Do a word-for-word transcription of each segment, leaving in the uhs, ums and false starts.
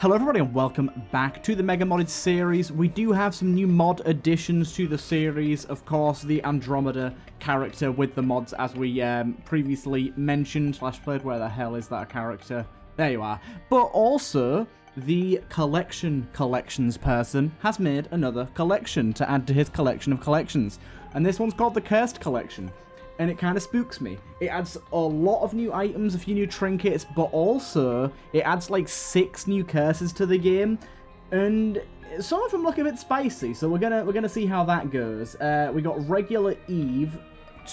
Hello everybody and welcome back to the Mega Modded series. We do have some new mod additions to the series, of course the Andromeda character with the mods as we um, previously mentioned, slash played, where the hell is that character? There you are. But also, the collection collections person has made another collection to add to his collection of collections. And this one's called the Cursed Collection. And it kind of spooks me. It adds a lot of new items, a few new trinkets, but also it adds like six new curses to the game, and some of them look a bit spicy. So we're gonna we're gonna see how that goes. Uh, we got regular Eve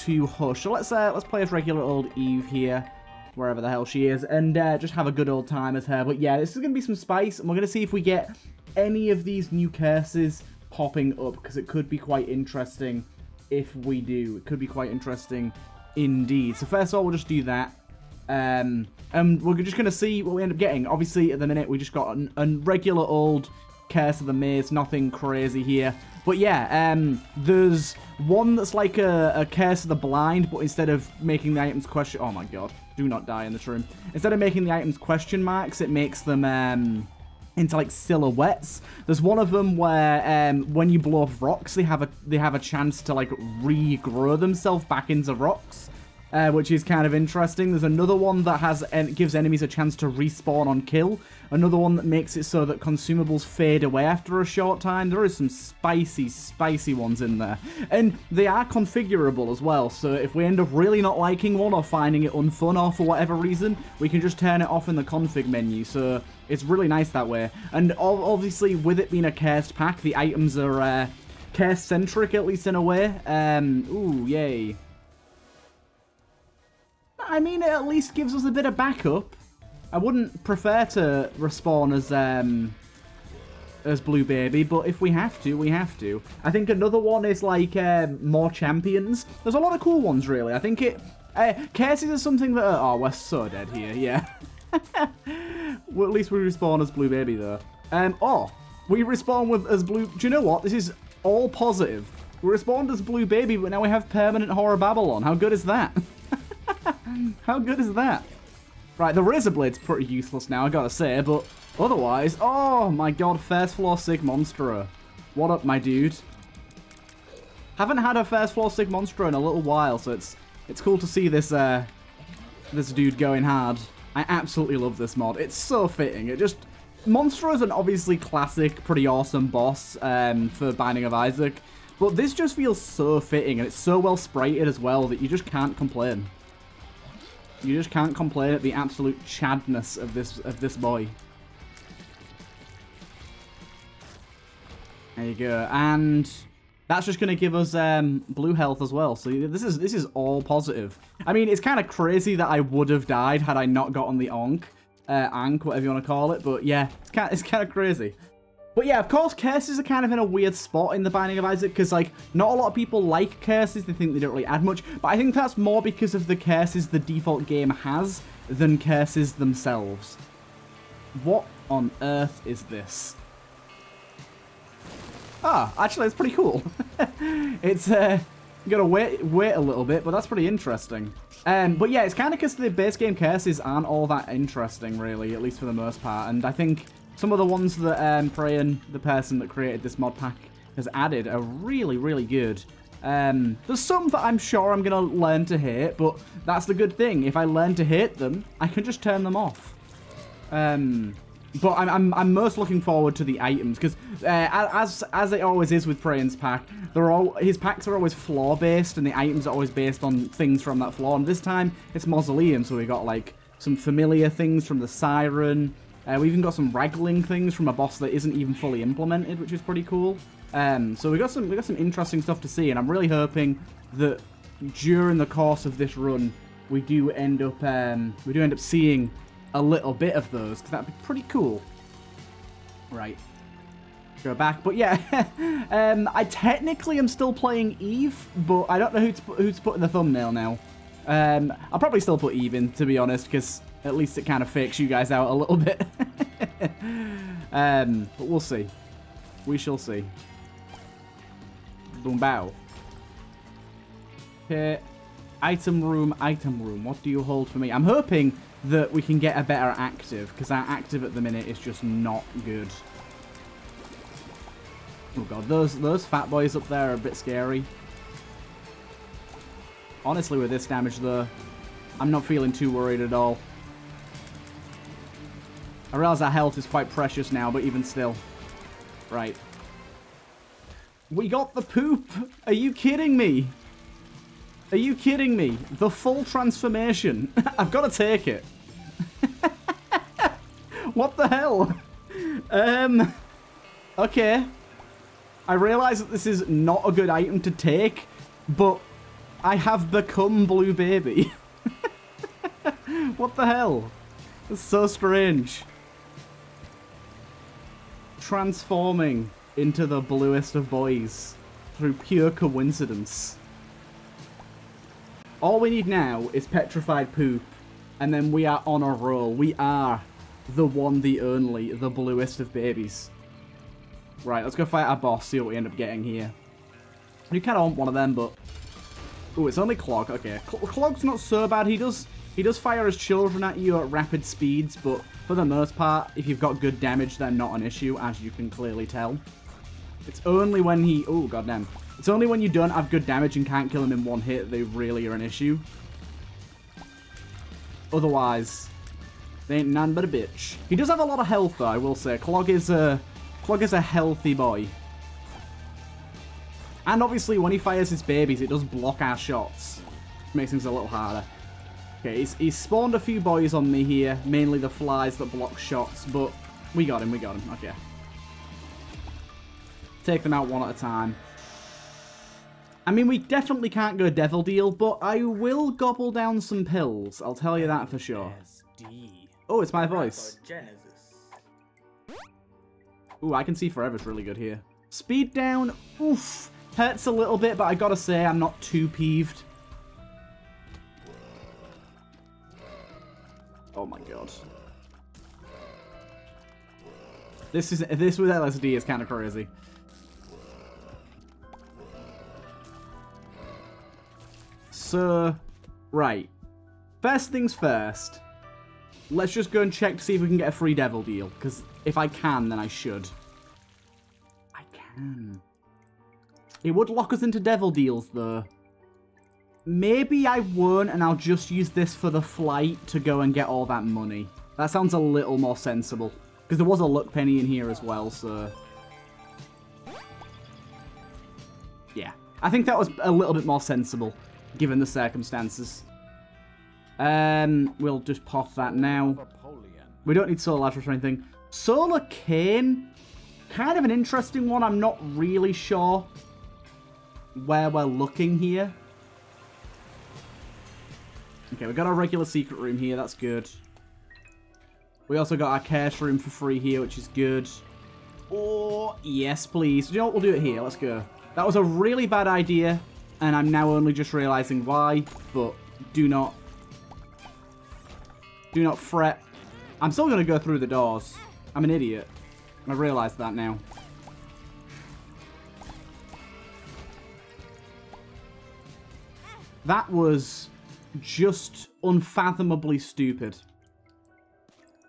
to Hush. So let's uh, let's play as regular old Eve here, wherever the hell she is, and uh, just have a good old time as her. But yeah, this is gonna be some spice, and we're gonna see if we get any of these new curses popping up because it could be quite interesting. If we do, it could be quite interesting indeed. So first of all, we'll just do that. Um, and we're just going to see what we end up getting. Obviously, at the minute, we just got an, a regular old Curse of the Maze. Nothing crazy here. But yeah, um, there's one that's like a, a Curse of the Blind, but instead of making the items question... Oh my god, do not die in this room. Instead of making the items question marks, it makes them... Um, into like silhouettes. There's one of them where um, when you blow up rocks, they have a they have a chance to like regrow themselves back into rocks, uh, which is kind of interesting. There's another one that has and gives enemies a chance to respawn on kill. Another one that makes it so that consumables fade away after a short time. There is some spicy, spicy ones in there, and they are configurable as well. So if we end up really not liking one or finding it unfun or for whatever reason, we can just turn it off in the config menu. So it's really nice that way. And obviously, with it being a cursed pack, the items are uh, curse-centric, at least in a way. Um, ooh, yay. I mean, it at least gives us a bit of backup. I wouldn't prefer to respawn as, um, as Blue Baby, but if we have to, we have to. I think another one is, like, uh, more champions. There's a lot of cool ones, really. I think it... Uh, curses is something that... Uh, oh, we're so dead here, yeah. Well, at least we respawn as Blue Baby, though. Um, oh, we respawn with as Blue... Do you know what? This is all positive. We respawned as Blue Baby, but now we have Permanent Horror Babylon. How good is that? How good is that? Right, the Razor Blade's pretty useless now, I gotta say, but otherwise... Oh, my God, First Floor Sig Monstro. What up, my dude? Haven't had a First Floor Sig Monstro in a little while, so it's it's cool to see this uh, this dude going hard. I absolutely love this mod. It's so fitting. It just... Monstro is an obviously classic, pretty awesome boss um, for Binding of Isaac. But this just feels so fitting, and it's so well sprited as well that you just can't complain. You just can't complain at the absolute chadness of this, of this boy. There you go. And... that's just going to give us um, blue health as well. So this is this is all positive. I mean, it's kind of crazy that I would have died had I not gotten the onk, uh, ank, whatever you want to call it. But yeah, it's kind of, it's kind of crazy. But yeah, of course, curses are kind of in a weird spot in the Binding of Isaac because, like, not a lot of people like curses. They think they don't really add much. But I think that's more because of the curses the default game has than curses themselves. What on earth is this? Ah, oh, actually, it's pretty cool. It's, uh, you gotta wait, wait a little bit, but that's pretty interesting. Um, but yeah, it's kind of because the base game curses aren't all that interesting, really, at least for the most part. And I think some of the ones that um, Prayan, the person that created this mod pack, has added are really, really good. Um, there's some that I'm sure I'm gonna learn to hate, but that's the good thing. If I learn to hate them, I can just turn them off. Um... But I'm, I'm, I'm most looking forward to the items, because uh, as as it always is with Prayan's pack, they're all his packs are always floor-based, and the items are always based on things from that floor. And this time, it's Mausoleum, so we got, like, some familiar things from the Siren. Uh, we even got some ragling things from a boss that isn't even fully implemented, which is pretty cool. Um, so we got some we got some interesting stuff to see, and I'm really hoping that during the course of this run, we do end up um, we do end up seeing a little bit of those, because that'd be pretty cool. Right. Go back. But yeah, um, I technically am still playing Eve, but I don't know who to put, who to put in the thumbnail now. Um, I'll probably still put Eve in, to be honest, because at least it kind of fakes you guys out a little bit. um, but we'll see. We shall see. Boom bow. Okay. Item room, item room. What do you hold for me? I'm hoping that we can get a better active, because our active at the minute is just not good. Oh god, those those fat boys up there are a bit scary. Honestly, with this damage though, I'm not feeling too worried at all. I realise our health is quite precious now, but even still. Right. We got the poop! Are you kidding me? Are you kidding me? The full transformation. I've got to take it. What the hell? Um, okay. I realise that this is not a good item to take, but I have become Blue Baby. What the hell? That's so strange. Transforming into the bluest of boys through pure coincidence. All we need now is petrified poop, and then we are on a roll. We are the one, the only, the bluest of babies. Right, let's go fight our boss, see what we end up getting here. You kind of want one of them, but... Ooh, it's only Clog, okay. Cl Clog's not so bad. He does he does fire his children at you at rapid speeds, but for the most part, if you've got good damage, they're not an issue, as you can clearly tell. It's only when he... Ooh, goddamn. It's only when you don't have good damage and can't kill them in one hit they really are an issue. Otherwise, they ain't none but a bitch. He does have a lot of health though, I will say. Clog is a, Clog is a healthy boy. And obviously when he fires his babies, it does block our shots. Which makes things a little harder. Okay, he's, he's spawned a few boys on me here. Mainly the flies that block shots, but we got him, we got him. Okay. Take them out one at a time. I mean, we definitely can't go Devil Deal, but I will gobble down some pills. I'll tell you that for sure. Oh, it's my voice. Ooh, I can see forever's really good here. Speed down. Oof. Hurts a little bit, but I gotta say, I'm not too peeved. Oh my god. This is this with L S D is kind of crazy. So, right. First things first. Let's just go and check to see if we can get a free Devil Deal. Because if I can, then I should. I can. It would lock us into Devil Deals, though. Maybe I won't, and I'll just use this for the flight to go and get all that money. That sounds a little more sensible. Because there was a luck penny in here as well, so... Yeah. I think that was a little bit more sensible. Given the circumstances. Um, we'll just pop that now. We don't need Solar Lash or anything. Solar Cane? Kind of an interesting one. I'm not really sure where we're looking here. Okay, we got our regular secret room here. That's good. We also got our cash room for free here, which is good. Oh, yes, please. You know what? We'll do it here. Let's go. That was a really bad idea. And I'm now only just realizing why, but do not, do not fret. I'm still gonna go through the doors. I'm an idiot. I realize that now. That was just unfathomably stupid.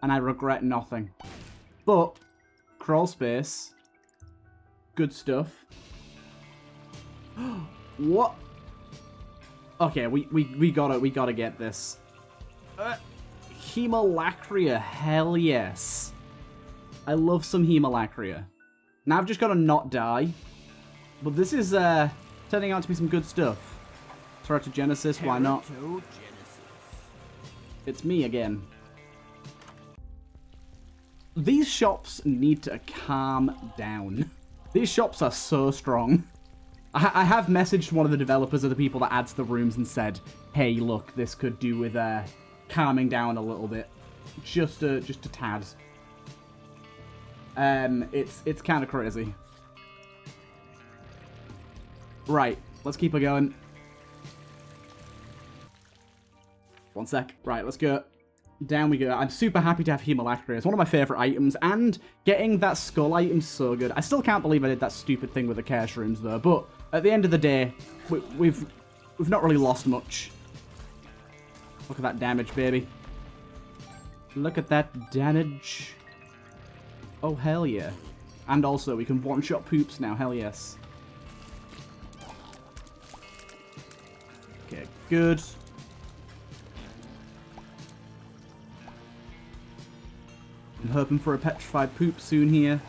And I regret nothing. But, crawl space, good stuff. What? Okay, we, we, we gotta, we gotta get this. Uh, Hemolacria, hell yes. I love some Hemolacria. Now I've just gotta not die. But this is, uh, turning out to be some good stuff. Teratogenesis, why not? It's me again. These shops need to calm down. These shops are so strong. I have messaged one of the developers of the people that adds the rooms and said, hey, look, this could do with uh, calming down a little bit. Just a, just a tad. Um, it's it's kind of crazy. Right, let's keep her going. One sec. Right, let's go. Down we go. I'm super happy to have Hemolacria. It's one of my favourite items, and getting that skull item's so good. I still can't believe I did that stupid thing with the cash rooms, though, but... At the end of the day, we, we've we've not really lost much. Look at that damage, baby. Look at that damage. Oh, hell yeah. And also, we can one-shot poops now. Hell yes. Okay, good. I'm hoping for a petrified poop soon here.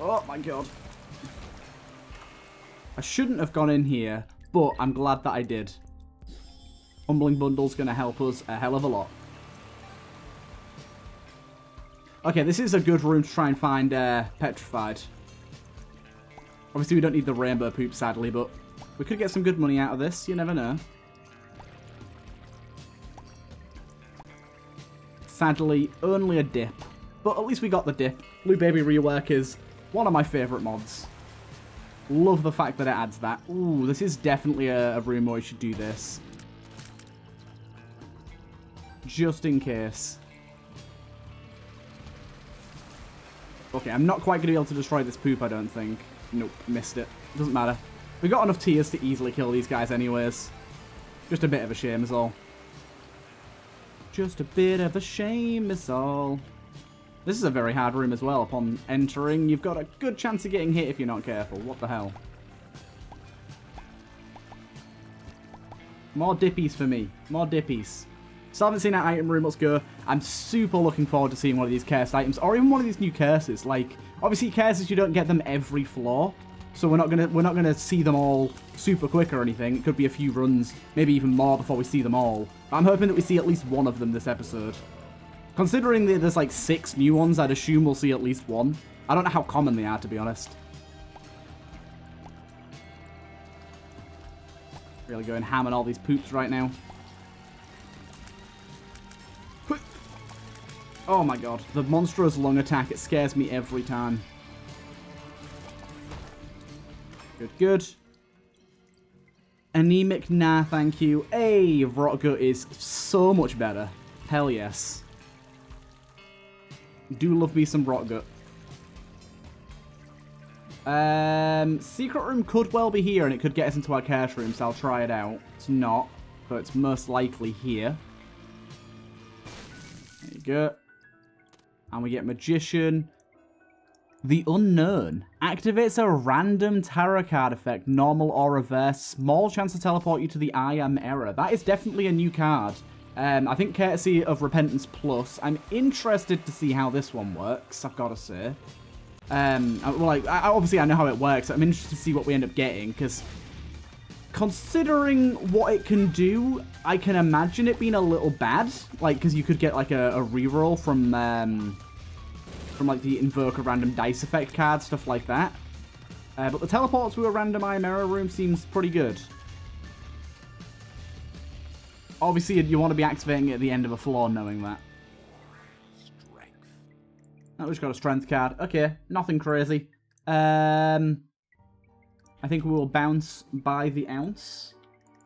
Oh, my God. I shouldn't have gone in here, but I'm glad that I did. Humbling Bundle's going to help us a hell of a lot. Okay, this is a good room to try and find uh, petrified. Obviously, we don't need the rainbow poop, sadly, but we could get some good money out of this. You never know. Sadly, only a dip. But at least we got the dip. Blue Baby Rework is one of my favourite mods. Love the fact that it adds that. Ooh, this is definitely a, a room where we should do this. Just in case. Okay, I'm not quite going to be able to destroy this poop, I don't think. Nope, missed it. Doesn't matter. We got enough tiers to easily kill these guys anyways. Just a bit of a shame is all. Just a bit of a shame is all. This is a very hard room as well. Upon entering, you've got a good chance of getting hit if you're not careful. What the hell? More dippies for me. More dippies. So I haven't seen that item room. Let's go. I'm super looking forward to seeing one of these cursed items, or even one of these new curses. Like, obviously, curses, you don't get them every floor, so we're not gonna we're not gonna see them all super quick or anything. It could be a few runs, maybe even more before we see them all. But I'm hoping that we see at least one of them this episode. Considering that there's like six new ones, I'd assume we'll see at least one. I don't know how common they are, to be honest. Really going ham on all these poops right now. Oh my God, the monstrous lung attack, it scares me every time. Good, good. Anemic, nah, thank you. Hey, Rotgut is so much better. Hell yes. Do love me some Rotgut. Um, secret room could well be here, and it could get us into our cash room, so I'll try it out. It's not, but it's most likely here. There you go. And we get Magician. The Unknown. Activates a random tarot card effect, normal or reverse. Small chance to teleport you to the I Am Error. That is definitely a new card. Um, I think courtesy of Repentance Plus. I'm interested to see how this one works, I've got to say. Um, well, like, I, obviously I know how it works. I'm interested to see what we end up getting, because considering what it can do, I can imagine it being a little bad. Like, because you could get like a, a reroll from, um, from like the Invoke a Random Dice Effect card, stuff like that. Uh, but the teleport to a random I Am Error room seems pretty good. Obviously, you want to be activating it at the end of a floor, knowing that. Strength. Oh, we just got a strength card. Okay, nothing crazy. Um, I think we will bounce by the ounce.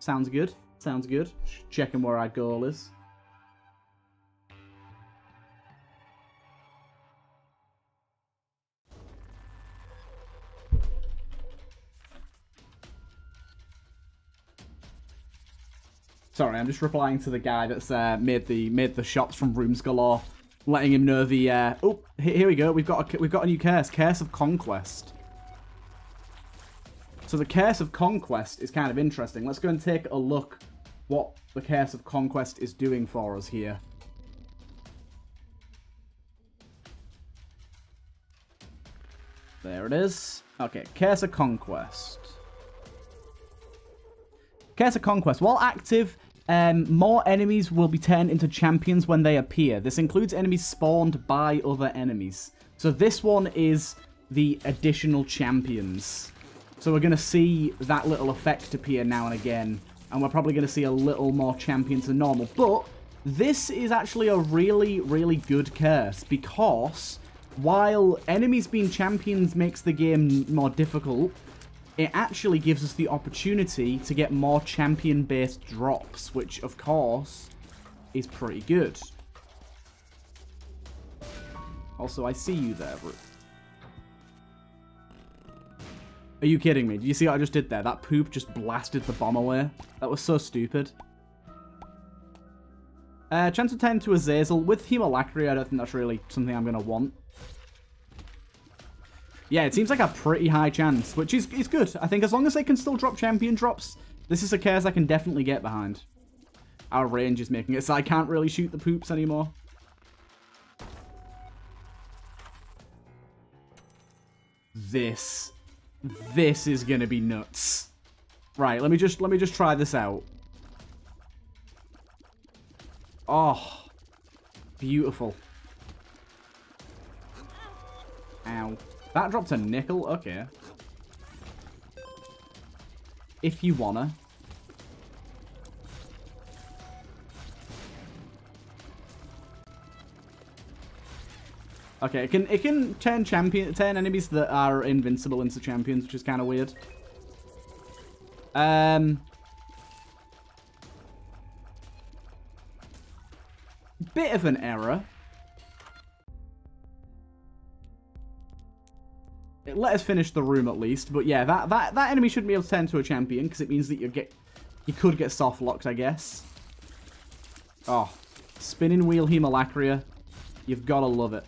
Sounds good. Sounds good. Just checking where our goal is. Sorry, I'm just replying to the guy that's uh, made the made the shops from Rooms Galore, letting him know the. Uh, oh, here we go. We've got a, we've got a new curse, Curse of Conquest. So the Curse of Conquest is kind of interesting. Let's go and take a look what the Curse of Conquest is doing for us here. There it is. Okay, Curse of Conquest. Curse of Conquest. While active, um, more enemies will be turned into champions when they appear. This includes enemies spawned by other enemies. So this one is the additional champions. So we're going to see that little effect appear now and again. And we're probably going to see a little more champions than normal. But this is actually a really, really good curse. Because while enemies being champions makes the game more difficult, it actually gives us the opportunity to get more champion-based drops, which, of course, is pretty good. Also, I see you there, Root. Are you kidding me? Do you see what I just did there? That poop just blasted the bomb away. That was so stupid. Uh, chance of ten to Azazel. With Hemolacria, I don't think that's really something I'm going to want. Yeah, it seems like a pretty high chance, which is, is good. I think as long as they can still drop champion drops, this is a curse I can definitely get behind. Our range is making it so I can't really shoot the poops anymore. This. This is going to be nuts. Right, let me just let me just try this out. Oh, beautiful. Ow. That dropped a nickel? Okay. If you wanna. Okay, it can it can turn champion turn enemies that are invincible into champions, which is kind of weird. Um, bit of an error. It let us finish the room at least, but yeah, that that that enemy shouldn't be able to turn to a champion because it means that you get you could get soft locked, I guess. Oh, spinning wheel Hemolacria, you've gotta love it.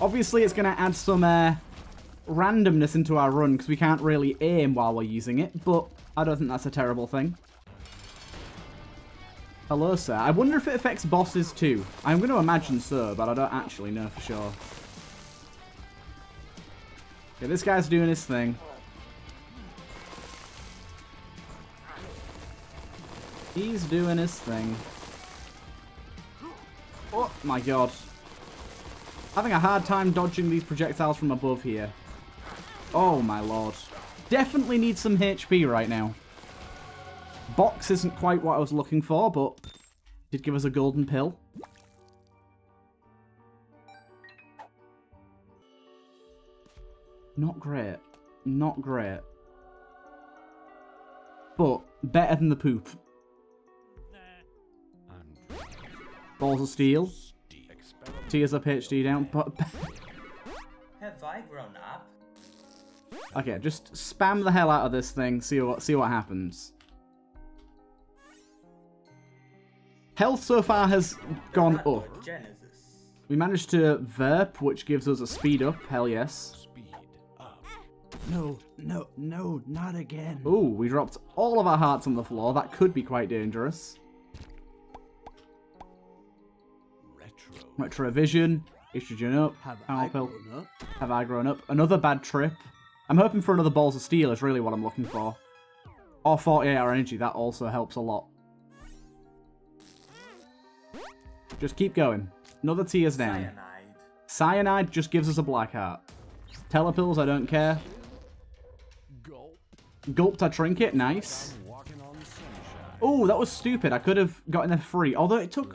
Obviously, it's going to add some uh, randomness into our run because we can't really aim while we're using it, but I don't think that's a terrible thing. Hello, sir. I wonder if it affects bosses too. I'm going to imagine so, but I don't actually know for sure. Okay, this guy's doing his thing. He's doing his thing. Oh, my God. Having a hard time dodging these projectiles from above here. Oh my lord. Definitely need some H P right now. Box isn't quite what I was looking for, but did give us a golden pill. Not great. Not great. But better than the poop. Balls of steel. Tears up H D down, but have I grown up? Okay, just spam the hell out of this thing. See what see what happens. Health so far has gone up. We managed to verp, which gives us a speed up. Hell yes. Speed up. No, no, no, not again. Ooh, we dropped all of our hearts on the floor. That could be quite dangerous. Retrovision, estrogen up, have I grown up? Have I grown up? Another bad trip. I'm hoping for another balls of steel is really what I'm looking for. Or forty-eight hour energy, that also helps a lot. Just keep going. Another tears down. Cyanide. Cyanide just gives us a black heart. Telepills, I don't care. Gulp. Gulped a trinket, nice. Oh, that was stupid. I could have gotten there free, although it took...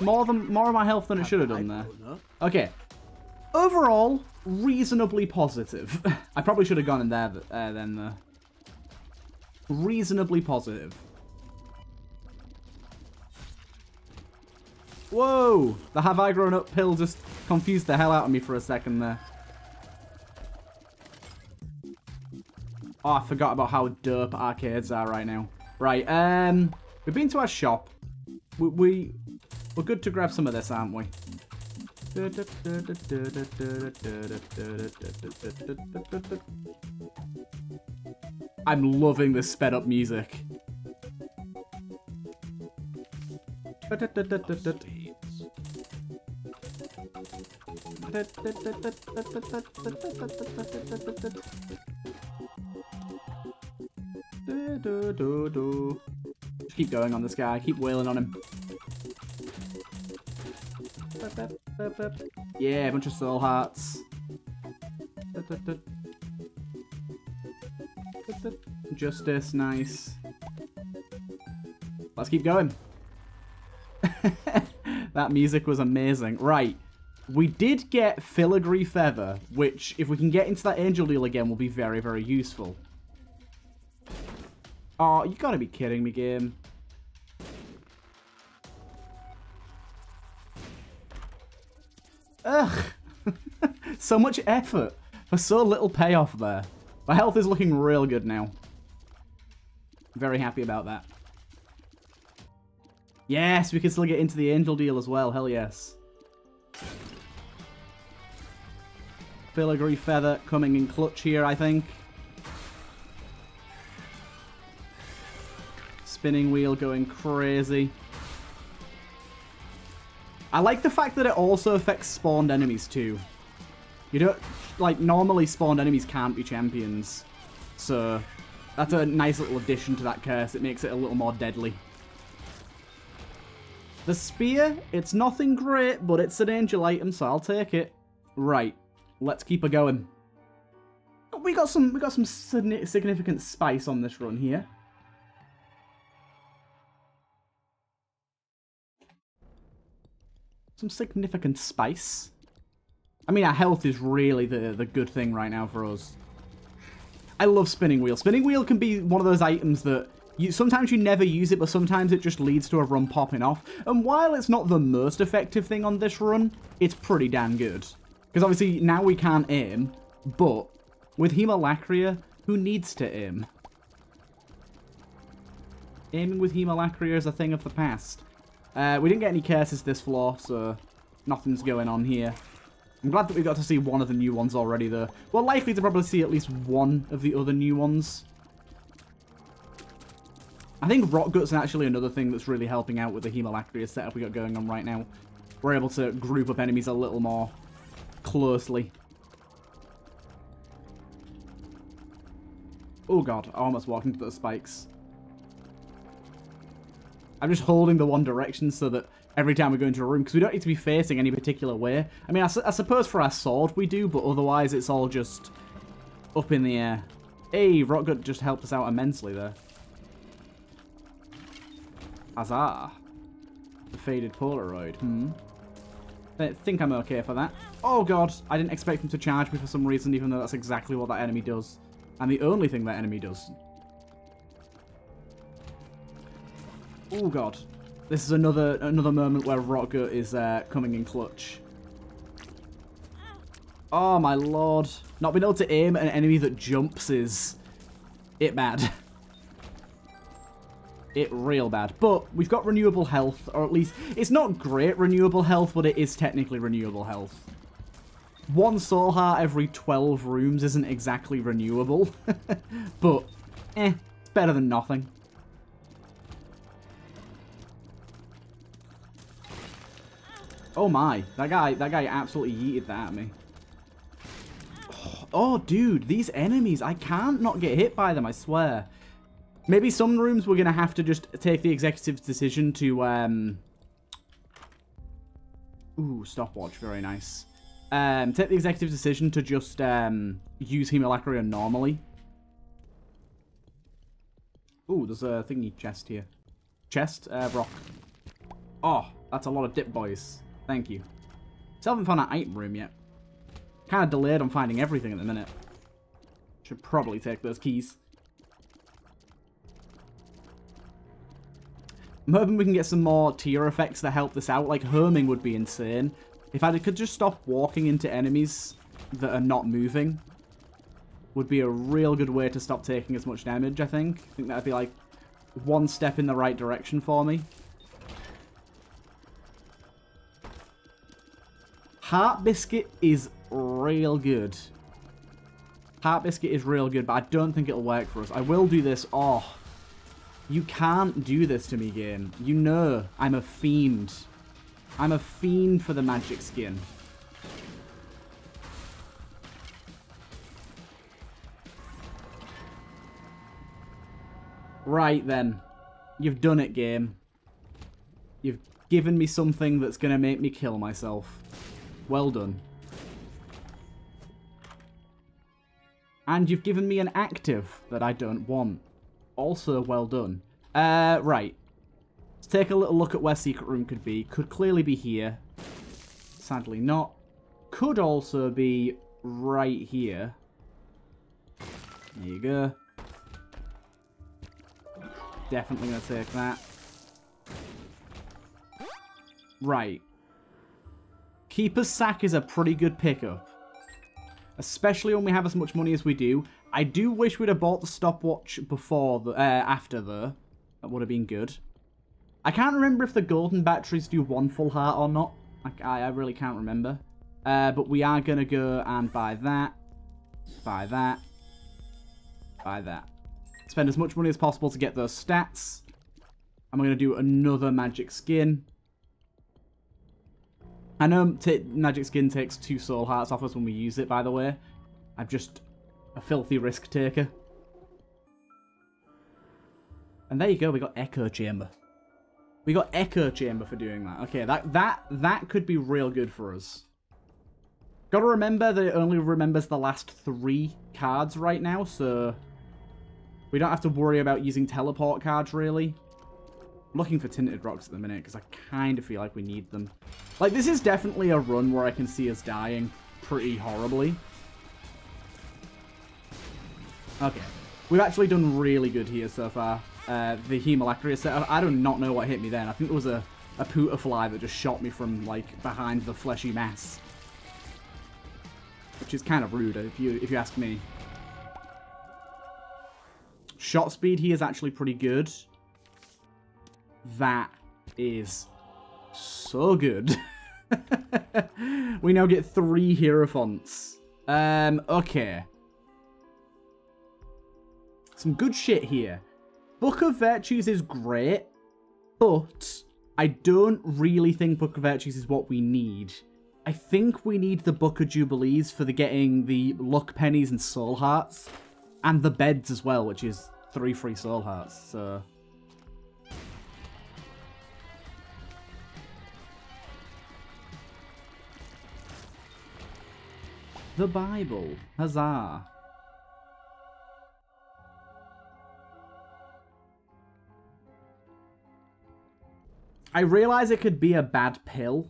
More than more of my health than it should have done there. Okay. Overall, reasonably positive. I probably should have gone in there uh, then. Uh, reasonably positive. Whoa! The Have I Grown Up pill just confused the hell out of me for a second there. Oh, I forgot about how dope arcades are right now. Right, um... we've been to our shop. We... we We're good to grab some of this, aren't we? I'm loving this sped up music. Just keep going on this guy, keep wailing on him. Yeah, a bunch of soul hearts. Justice, nice. Let's keep going. That music was amazing. Right, we did get Filigree Feather, which, if we can get into that angel deal again, will be very, very useful. Oh, you gotta be kidding me, game. Ugh, So much effort for so little payoff there. My health is looking real good now. Very happy about that. Yes, we can still get into the angel deal as well. Hell yes. Filigree Feather coming in clutch here, I think. Spinning wheel going crazy. I like the fact that it also affects spawned enemies too. You don't, like, normally spawned enemies can't be champions. So that's a nice little addition to that curse. It makes it a little more deadly. The spear, it's nothing great, but it's an angel item, so I'll take it. Right, let's keep her going. We got some, we got some significant spice on this run here. Some significant spice. I mean, our health is really the, the good thing right now for us. I love spinning wheel. Spinning wheel can be one of those items that you, sometimes you never use it, but sometimes it just leads to a run popping off. And while it's not the most effective thing on this run, it's pretty damn good. Because obviously now we can't aim, but with Hemolacria, who needs to aim? Aiming with Hemolacria is a thing of the past. Uh, we didn't get any curses this floor, so nothing's going on here. I'm glad that we got to see one of the new ones already, though. We're likely to probably see at least one of the other new ones. I think Rot Gut's actually another thing that's really helping out with the Hemolacria setup we got going on right now. We're able to group up enemies a little more closely. Oh god, I almost walked into those spikes. I'm just holding the one direction so that every time we go into a room, because we don't need to be facing any particular way. I mean, I, su I suppose for our sword we do, but otherwise it's all just up in the air. Hey, Rot Gut just helped us out immensely there. Huzzah. The faded Polaroid. Hmm. I think I'm okay for that. Oh god, I didn't expect him to charge me for some reason, even though that's exactly what that enemy does. And the only thing that enemy does. Oh god. This is another another moment where Rot Gut is uh, coming in clutch. Oh my lord. Not being able to aim at an enemy that jumps is... it bad. It real bad. But we've got renewable health, or at least... it's not great renewable health, but it is technically renewable health. One soul heart every twelve rooms isn't exactly renewable. But, eh, it's better than nothing. Oh my, that guy, that guy absolutely yeeted that at me. Oh, oh, dude, these enemies, I can't not get hit by them, I swear. Maybe some rooms we're going to have to just take the executive's decision to, um... ooh, stopwatch, very nice. Um, take the executive's decision to just, um, use Hemolacria normally. Ooh, there's a thingy chest here. Chest, uh, rock. Oh, that's a lot of dip, boys. Thank you. Still haven't found that item room yet. Kind of delayed on finding everything at the minute. Should probably take those keys. I'm hoping we can get some more tier effects to help this out. Like, herming would be insane. If I could just stop walking into enemies that are not moving, would be a real good way to stop taking as much damage, I think. I think that would be, like, one step in the right direction for me. Heart Biscuit is real good. Heart Biscuit is real good, but I don't think it'll work for us. I will do this. Oh, you can't do this to me, game. You know I'm a fiend. I'm a fiend for the magic skin. Right then. You've done it, game. You've given me something that's going to make me kill myself. Well done. And you've given me an active that I don't want. Also well done. Uh, right. Let's take a little look at where secret room could be. Could clearly be here. Sadly not. Could also be right here. There you go. Definitely going to take that. Right. Keeper's Sack is a pretty good pickup, especially when we have as much money as we do. I do wish we'd have bought the stopwatch before, the, uh, after though. That would have been good. I can't remember if the golden batteries do one full heart or not. I, I really can't remember. Uh, but we are going to go and buy that, buy that, buy that. Spend as much money as possible to get those stats. I'm going to do another magic skin. I know magic skin takes two soul hearts off us when we use it, by the way. I'm just a filthy risk taker. And there you go, we got Echo Chamber. We got Echo Chamber for doing that. Okay, that that that could be real good for us. Gotta remember that it only remembers the last three cards right now, so we don't have to worry about using teleport cards, really. I'm looking for Tinted Rocks at the minute, because I kind of feel like we need them. Like, this is definitely a run where I can see us dying pretty horribly. Okay. We've actually done really good here so far. Uh, the Hemolacria set, I do not know what hit me then. I think there was a, a Puta Fly that just shot me from, like, behind the fleshy mass. Which is kind of rude, if you, if you ask me. Shot speed here is actually pretty good. That is so good. We now get three hero fonts. Um, okay. Some good shit here. Book of Virtues is great, but I don't really think Book of Virtues is what we need. I think we need the Book of Jubilees for the getting the luck pennies and soul hearts, and the beds as well, which is three free soul hearts, so... The Bible. Huzzah. I realise it could be a bad pill.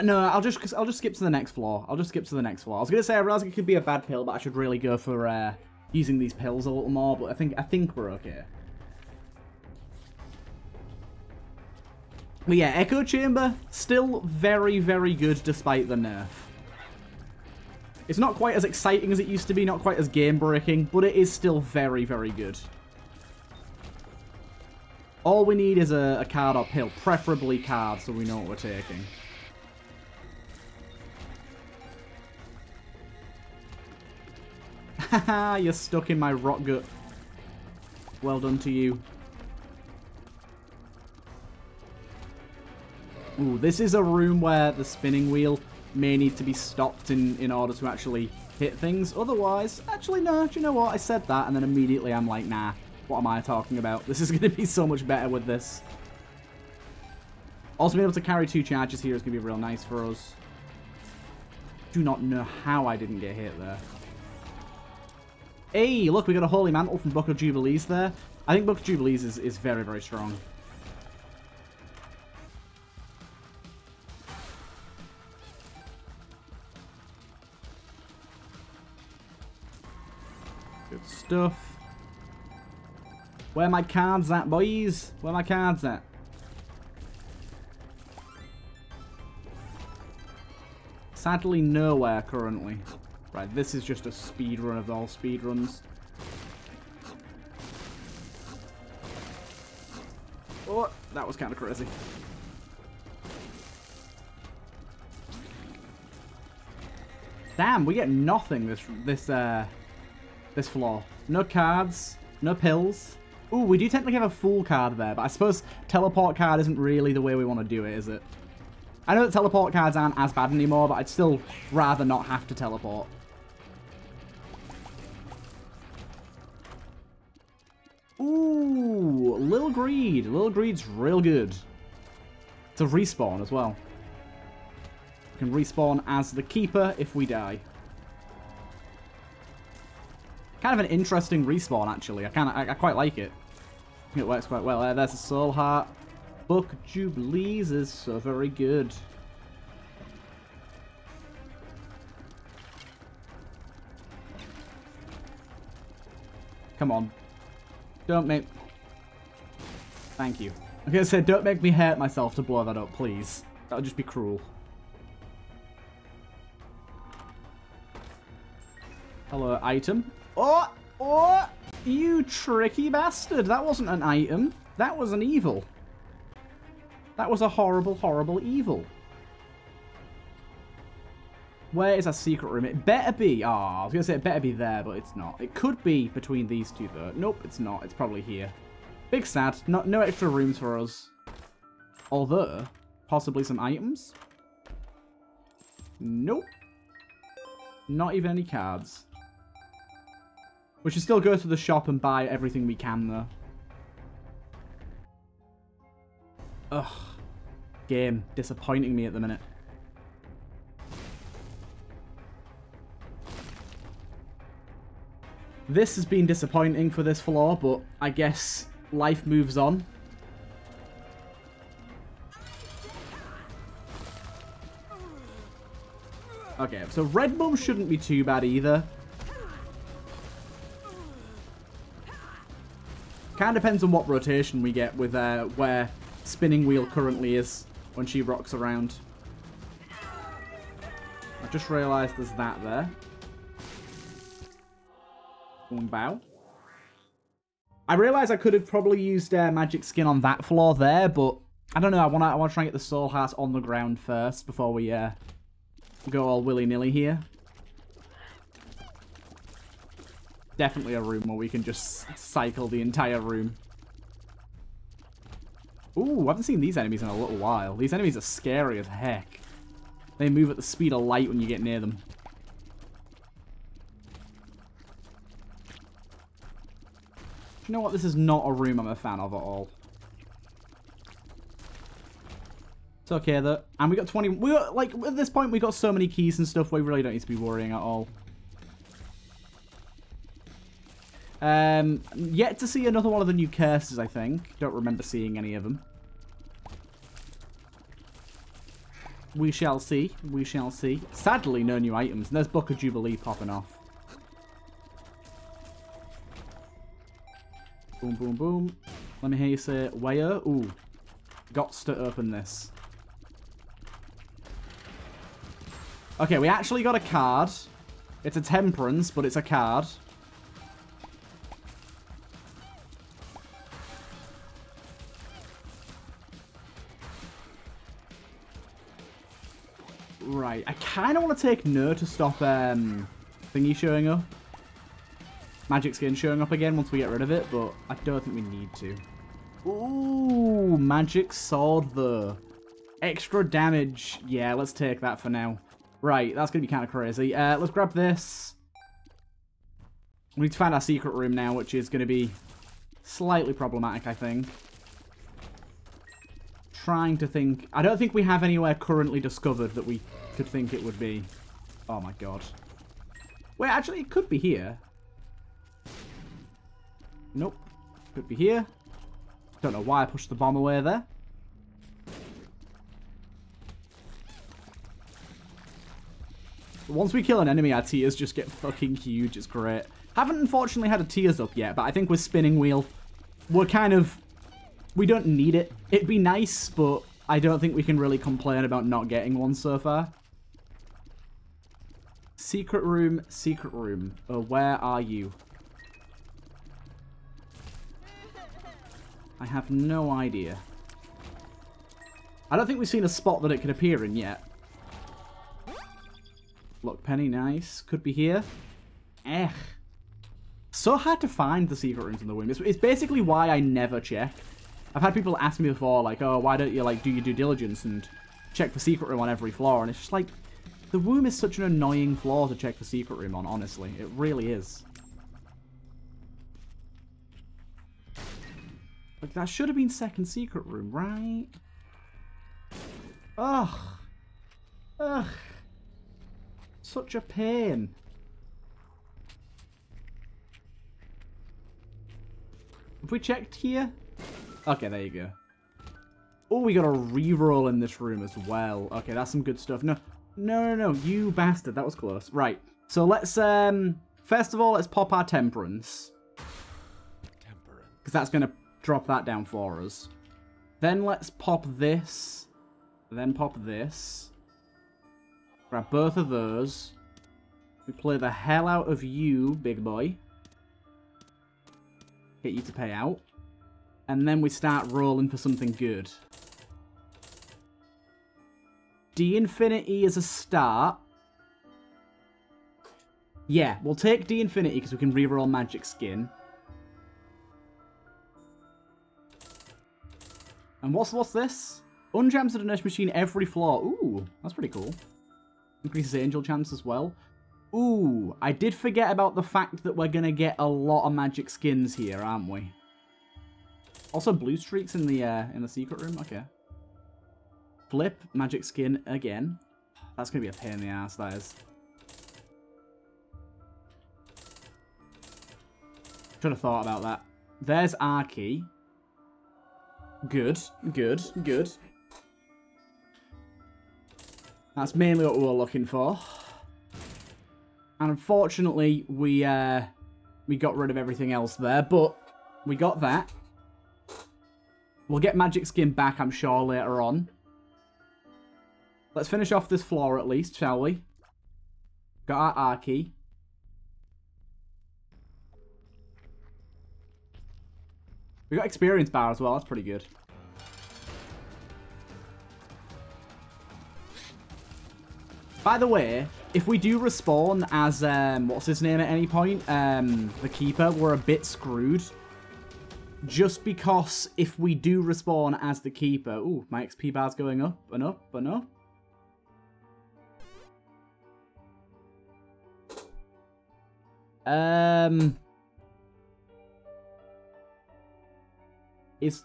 No, I'll just I'll just skip to the next floor. I'll just skip to the next floor. I was gonna say I realise it could be a bad pill, but I should really go for uh, using these pills a little more. But I think I think we're okay. But yeah, Echo Chamber still very very good despite the nerf. It's not quite as exciting as it used to be, not quite as game-breaking, but it is still very, very good. All we need is a, a card or pill, preferably card, so we know what we're taking. Haha, you're stuck in my rot gut. Well done to you. Ooh, this is a room where the spinning wheel may need to be stopped in, in order to actually hit things. Otherwise, actually, no, do you know what? I said that, and then immediately I'm like, nah, what am I talking about? This is going to be so much better with this. Also, being able to carry two charges here is going to be real nice for us. Do not know how I didn't get hit there. Hey, look, we got a Holy Mantle from Book of Jubilees there. I think Book of Jubilees is, is very, very strong. Stuff. Where my cards at, boys? Where my cards at? Sadly, nowhere currently. Right, this is just a speedrun of all speedruns. Oh, that was kind of crazy. Damn, we get nothing this this uh this floor. No cards, no pills. Ooh, we do technically have a full card there, but I suppose teleport card isn't really the way we want to do it, is it? I know that teleport cards aren't as bad anymore, but I'd still rather not have to teleport. Ooh, Lil Greed. Lil Greed's real good. It's a respawn as well. We can respawn as the keeper if we die. Kind of an interesting respawn, actually. I kind of, I, I quite like it. It works quite well. Uh, there's a soul heart. Book Jubilees is so very good. Come on. Don't make... Thank you. I was going to say, don't make me hurt myself to blow that up, please. That would just be cruel. Hello, item. Oh! Oh! You tricky bastard! That wasn't an item. That was an evil. That was a horrible, horrible evil. Where is our secret room? It better be... Ah, oh, I was going to say it better be there, but it's not. It could be between these two, though. Nope, it's not. It's probably here. Big sad. Not, no extra rooms for us. Although, possibly some items? Nope. Not even any cards. We should still go to the shop and buy everything we can, though. Ugh. Game. Disappointing me at the minute. This has been disappointing for this floor, but I guess life moves on. Okay, so Red Bum shouldn't be too bad either. Kind of depends on what rotation we get with uh, where Spinning Wheel currently is when she rocks around. I just realised there's that there. One bow. I realised I could have probably used uh, Magic Skin on that floor there, but I don't know. I want to I want to try and get the Soul Heart on the ground first before we uh, go all willy-nilly here. Definitely a room where we can just cycle the entire room. Ooh, I haven't seen these enemies in a little while. These enemies are scary as heck. They move at the speed of light when you get near them. You know what? This is not a room I'm a fan of at all. It's okay though, and we got twenty. We got, like at this point we got so many keys and stuff. We really don't need to be worrying at all. Um, yet to see another one of the new curses. I think don't remember seeing any of them. We shall see. We shall see. Sadly, no new items. And there's Book of Jubilee popping off. Boom, boom, boom. Let me hear you say it. Where? Ooh. Gots to open this. Okay, we actually got a card. It's a temperance, but it's a card. Right. I kind of want to take no to stop um, thingy showing up. Magic Skin showing up again once we get rid of it, but I don't think we need to. Ooh, Magic Sword though. Extra damage. Yeah, let's take that for now. Right, that's going to be kind of crazy. Uh, let's grab this. We need to find our secret room now, which is going to be slightly problematic, I think. Trying to think. I don't think we have anywhere currently discovered that we could think it would be. Oh my god. Wait, actually, it could be here. Nope. Could be here. Don't know why I pushed the bomb away there. Once we kill an enemy, our tiers just get fucking huge. It's great. Haven't unfortunately had a tiers up yet, but I think with Spinning Wheel, we're kind of... We don't need it. It'd be nice, but I don't think we can really complain about not getting one so far. Secret room, secret room. Oh, where are you? I have no idea. I don't think we've seen a spot that it could appear in yet. Look, Penny, nice. Could be here. Eh. So hard to find the secret rooms in the room. It's, it's basically why I never check. I've had people ask me before, like, oh, why don't you, like, do your due diligence and check for secret room on every floor? And it's just like, the room is such an annoying floor to check for secret room on, honestly. It really is. Like, that should have been second secret room, right? Ugh. Ugh. Such a pain. Have we checked here? Okay, there you go. Oh, we got a reroll in this room as well. Okay, that's some good stuff. No, no, no, no. You bastard. That was close. Right. So let's, um... first of all, let's pop our temperance. Temperance. Because that's going to... drop that down for us. Then let's pop this. Then pop this. Grab both of those. We play the hell out of you, big boy. Get you to pay out. And then we start rolling for something good. D-Infinity is a start. Yeah, we'll take D-Infinity because we can reroll Magic Skin. And what's what's this? Unjams the Donation Machine every floor. Ooh, that's pretty cool. Increases Angel Chance as well. Ooh, I did forget about the fact that we're going to get a lot of Magic Skins here, aren't we? Also, Blue Streaks in the uh, in the secret room. Okay. Flip, Magic Skin again. That's going to be a pain in the ass, that is. Should have thought about that. There's our key. Good, good, good. That's mainly what we were looking for. And unfortunately, we uh, we got rid of everything else there, but we got that. We'll get Magic Skin back, I'm sure, later on. Let's finish off this floor at least, shall we? Got our R key. We got experience bar as well, that's pretty good. By the way, if we do respawn as, um, what's his name at any point? Um, the Keeper, we're a bit screwed. Just because if we do respawn as the Keeper... Ooh, my X P bar's going up and up and up. Um... Is...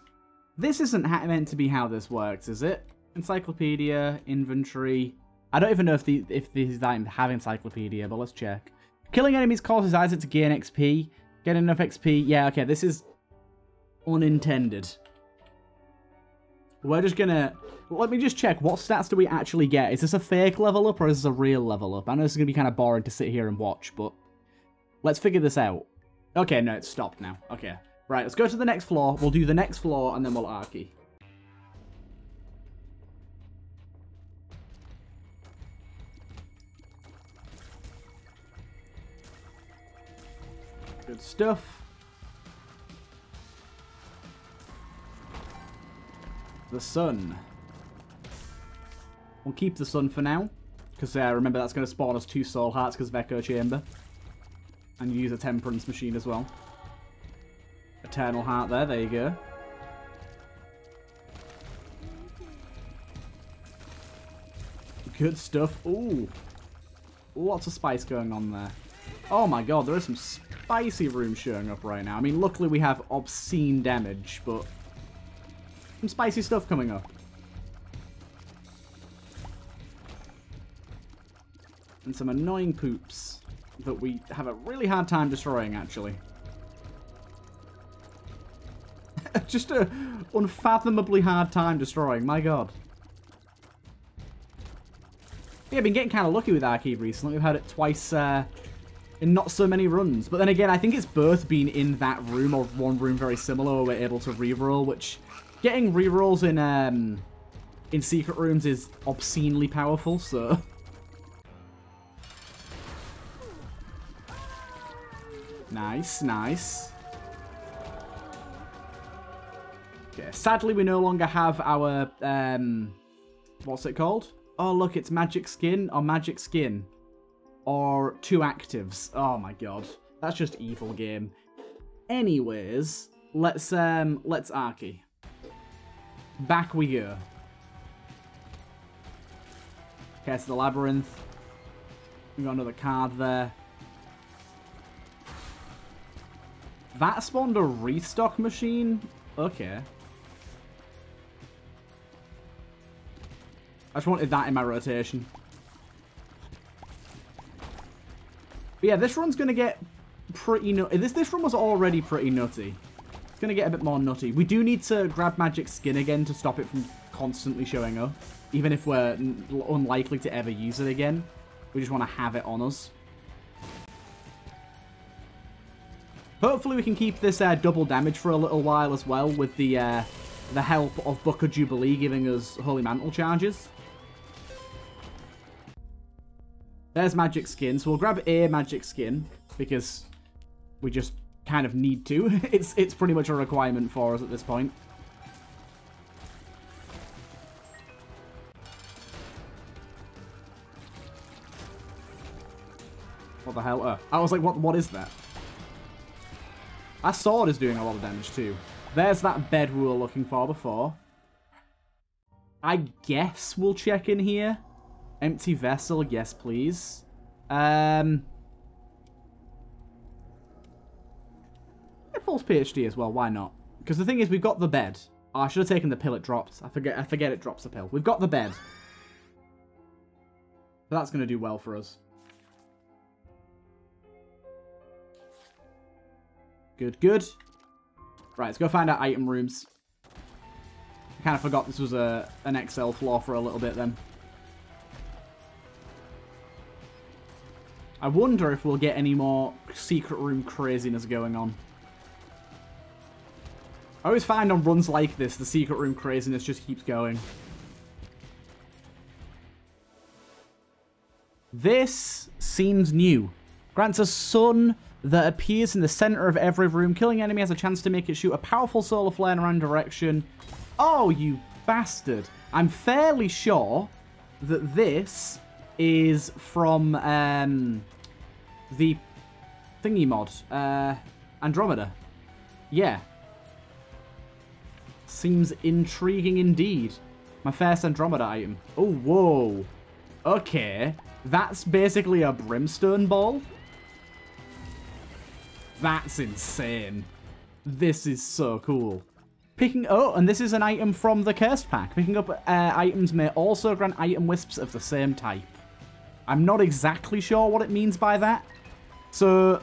This isn't meant to be how this works, is it? Encyclopedia, inventory... I don't even know if the if these items have encyclopedia, but let's check. Killing enemies causes Isaac to gain X P. Get enough X P. Yeah, okay, this is unintended. We're just gonna... Let me just check. What stats do we actually get? Is this a fake level up or is this a real level up? I know this is gonna be kind of boring to sit here and watch, but... Let's figure this out. Okay, no, it's stopped now. Okay. Right, let's go to the next floor. We'll do the next floor and then we'll archie. Good stuff. The sun. We'll keep the sun for now. Because uh, remember, that's going to spawn us two soul hearts because of Echo Chamber. And you use a temperance machine as well. Eternal heart there, there you go. Good stuff. Ooh. Lots of spice going on there. Oh my god, there is some spicy room showing up right now. I mean, luckily we have obscene damage, but some spicy stuff coming up. And some annoying poops that we have a really hard time destroying, actually. Just a unfathomably hard time destroying, my god. Yeah, I've been getting kind of lucky with our key recently. We've had it twice... Uh, in not so many runs. But then again, I think it's both been in that room or one room very similar where we're able to reroll, which getting rerolls in um, in secret rooms is obscenely powerful, so... Nice, nice. Okay, sadly we no longer have our... Um, what's it called? Oh, look, it's Magic Skin or Magic Skin. Or two actives. Oh my god. That's just evil game. Anyways, let's um let's archie. Back we go. Okay, so the labyrinth. We got another card there. That spawned a restock machine? Okay. I just wanted that in my rotation. But yeah, this run's going to get pretty nutty. This, this run was already pretty nutty. It's going to get a bit more nutty. We do need to grab Magic Skin again to stop it from constantly showing up. Even if we're n unlikely to ever use it again. We just want to have it on us. Hopefully we can keep this uh, double damage for a little while as well with the, uh, the help of Booker Jubilee giving us Holy Mantle charges. There's magic skin. So we'll grab a magic skin because we just kind of need to. It's it's pretty much a requirement for us at this point. What the hell? Uh, I was like, what? What is that? Our sword is doing a lot of damage too. There's that bed we were looking for before. I guess we'll check in here. Empty vessel, yes please. Um, False P H D as well, why not? Because the thing is, we've got the bed. Oh, I should have taken the pill, it drops. I forget I forget it drops a pill. We've got the bed. So that's going to do well for us. Good, good. Right, let's go find our item rooms. I kind of forgot this was a an X L floor for a little bit then. I wonder if we'll get any more secret room craziness going on. I always find on runs like this, the secret room craziness just keeps going. This seems new. Grants a sun that appears in the center of every room. Killing enemy has a chance to make it shoot a powerful solar flare in a random direction. Oh, you bastard. I'm fairly sure that this is from um, the thingy mod, uh, Andromeda. Yeah. Seems intriguing indeed. My first Andromeda item. Oh, whoa. Okay. That's basically a brimstone ball. That's insane. This is so cool. Picking... Oh, and this is an item from the Cursed Pack. Picking up uh, items may also grant item wisps of the same type. I'm not exactly sure what it means by that. So...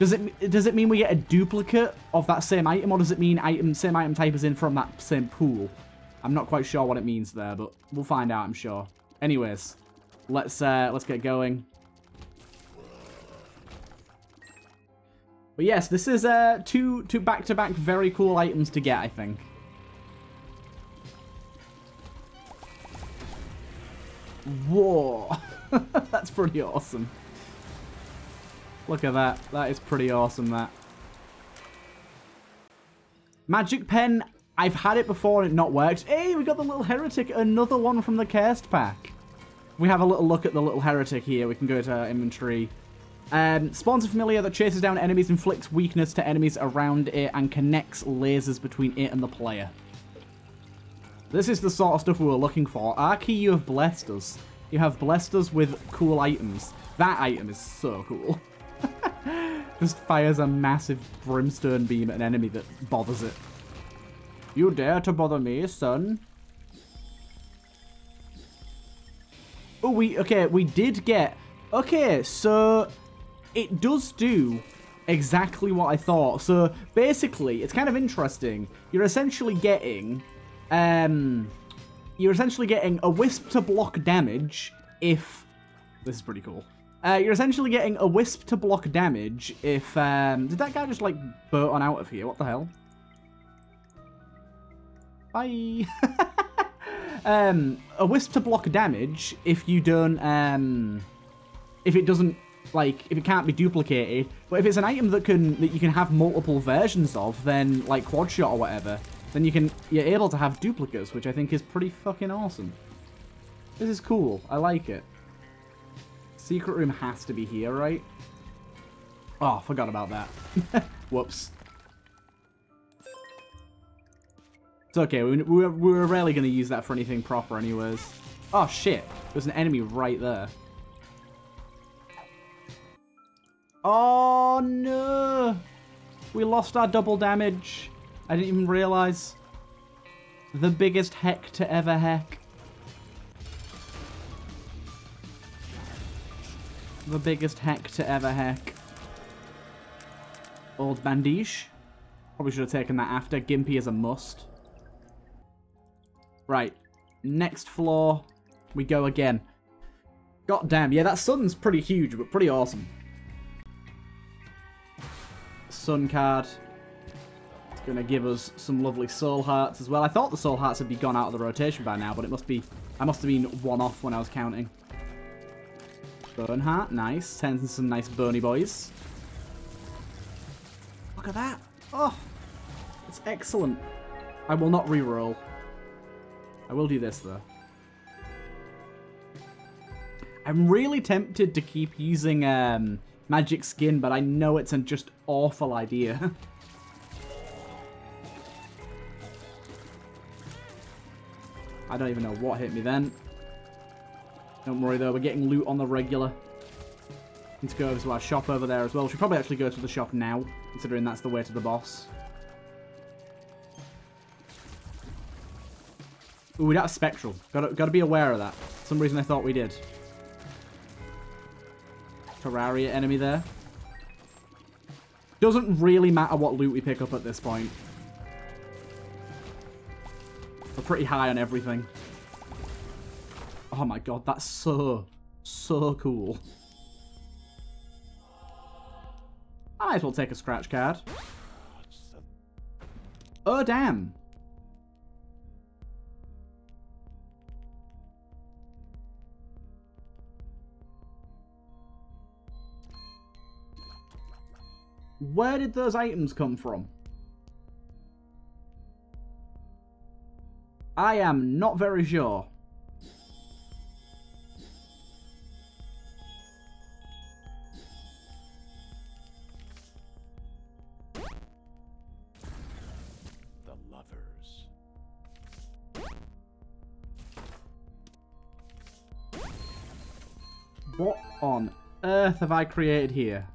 Does it does it mean we get a duplicate of that same item, or does it mean item same item type is in from that same pool? I'm not quite sure what it means there, but we'll find out, I'm sure. Anyways, let's uh, let's get going. But yes, this is uh, two two back-to-back very cool items to get, I think. Whoa, that's pretty awesome. Look at that. That is pretty awesome, that. Magic pen. I've had it before and it not worked. Hey, we got the little heretic. Another one from the Cursed Pack. We have a little look at the little heretic here. We can go to our inventory. Um, spawns a familiar that chases down enemies, inflicts weakness to enemies around it, and connects lasers between it and the player. This is the sort of stuff we were looking for. Arky, you have blessed us. You have blessed us with cool items. That item is so cool. Just fires a massive brimstone beam at an enemy that bothers it. You dare to bother me, son? Oh, we... Okay, we did get... Okay, so... It does do exactly what I thought. So, basically, it's kind of interesting. You're essentially getting... Um... You're essentially getting a wisp to block damage if... This is pretty cool. Uh, you're essentially getting a wisp to block damage if... Um, did that guy just, like, boat on out of here? What the hell? Bye! um, a wisp to block damage if you don't... Um, if it doesn't, like, if it can't be duplicated. But if it's an item that can that you can have multiple versions of, then, like, quad shot or whatever, then you can, you're able to have duplicates, which I think is pretty fucking awesome. This is cool. I like it. Secret room has to be here, right? Oh, forgot about that. Whoops. It's okay. We, we, we were rarely going to use that for anything proper anyways. Oh, shit. There's an enemy right there. Oh, no. We lost our double damage. I didn't even realize. The biggest heck to ever heck. The biggest heck to ever heck. Old bandage. Probably should have taken that after. Gimpy is a must. Right. Next floor. We go again. God damn. Yeah, that sun's pretty huge, but pretty awesome. Sun card. It's going to give us some lovely soul hearts as well. I thought the soul hearts would be gone out of the rotation by now, but it must be... I must have been one off when I was counting. Bernhardt, nice. Sends in some nice Bernie boys. Look at that. Oh, it's excellent. I will not reroll. I will do this, though. I'm really tempted to keep using um, Magic Skin, but I know it's a just awful idea. I don't even know what hit me then. Don't worry, though. We're getting loot on the regular. Need to go over to our shop over there as well. We should probably actually go to the shop now, considering that's the way to the boss. Ooh, we don't have Spectral. Gotta, gotta be aware of that. For some reason I thought we did. Terraria enemy there. Doesn't really matter what loot we pick up at this point. We're pretty high on everything. Oh my god, that's so, so cool. I might as well take a scratch card. Oh, damn. Where did those items come from? I am not very sure. What on earth have I created here?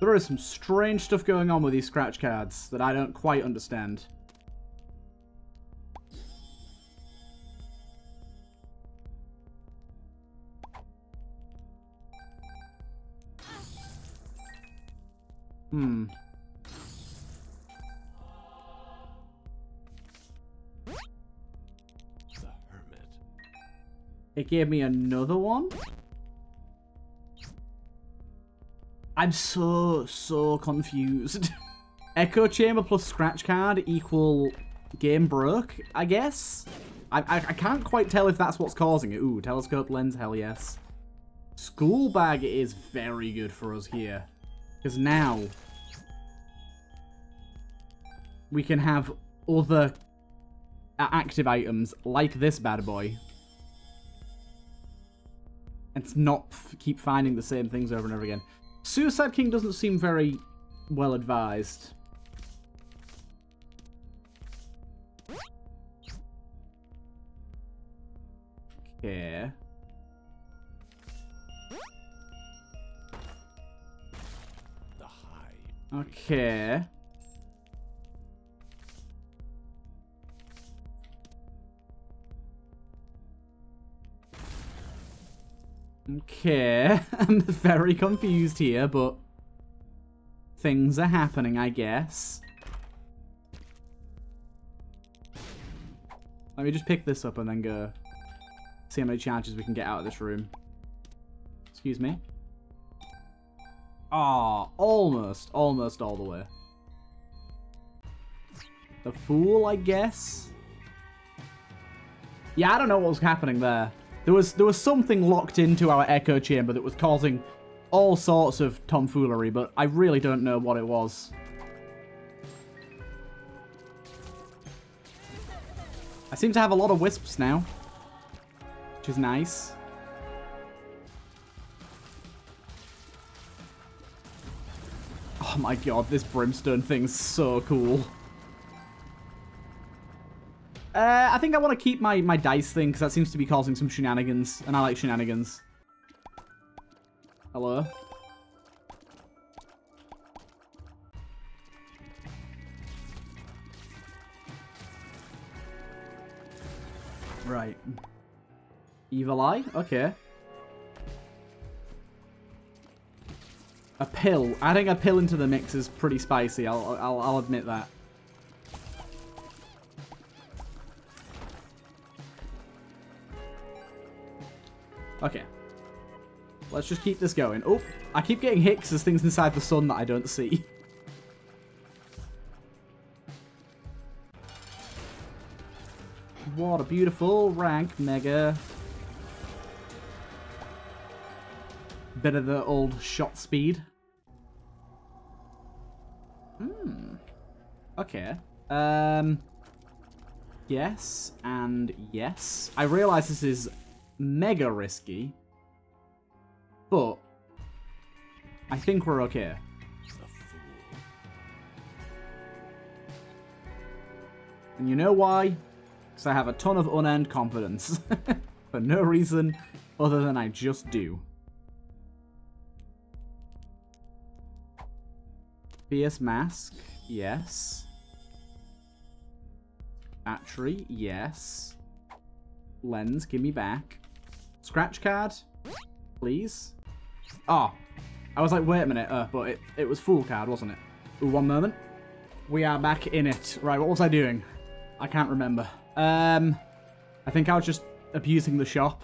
There is some strange stuff going on with these scratch cards that I don't quite understand. Hmm. It gave me another one? I'm so, so confused. Echo Chamber plus Scratch Card equal Game Broke, I guess? I, I, I can't quite tell if that's what's causing it. Ooh, Telescope Lens, hell yes. School Bag is very good for us here. Because now we can have other active items like this bad boy. And not f keep finding the same things over and over again. Suicide King doesn't seem very well advised. Okay. Okay. Okay, I'm very confused here, but things are happening, I guess. Let me just pick this up and then go see how many charges we can get out of this room. Excuse me. Ah, oh, almost, almost all the way. The Fool, I guess? Yeah, I don't know what was happening there. There was there was something locked into our echo chamber that was causing all sorts of tomfoolery, but I really don't know what it was. I seem to have a lot of wisps now, which is nice. Oh my god, this brimstone thing's so cool. Uh, I think I want to keep my, my dice thing, because that seems to be causing some shenanigans, and I like shenanigans. Hello? Right. Evil Eye? Okay. A pill. Adding a pill into the mix is pretty spicy, I'll, I'll, I'll admit that. Okay. Let's just keep this going. Oh, I keep getting hits as things inside the sun that I don't see. What a beautiful rank mega. Better than old shot speed. Hmm. Okay. Um. Yes and yes. I realize this is mega risky, but I think we're okay. And you know why? Because I have a ton of unearned confidence. For no reason other than I just do. Fierce Mask, yes. Battery, yes. Lens, give me back. Scratch card, please. Oh, I was like, wait a minute, uh, but it, it was Fool card, wasn't it? Ooh, one moment. We are back in it. Right, what was I doing? I can't remember. Um, I think I was just abusing the shop.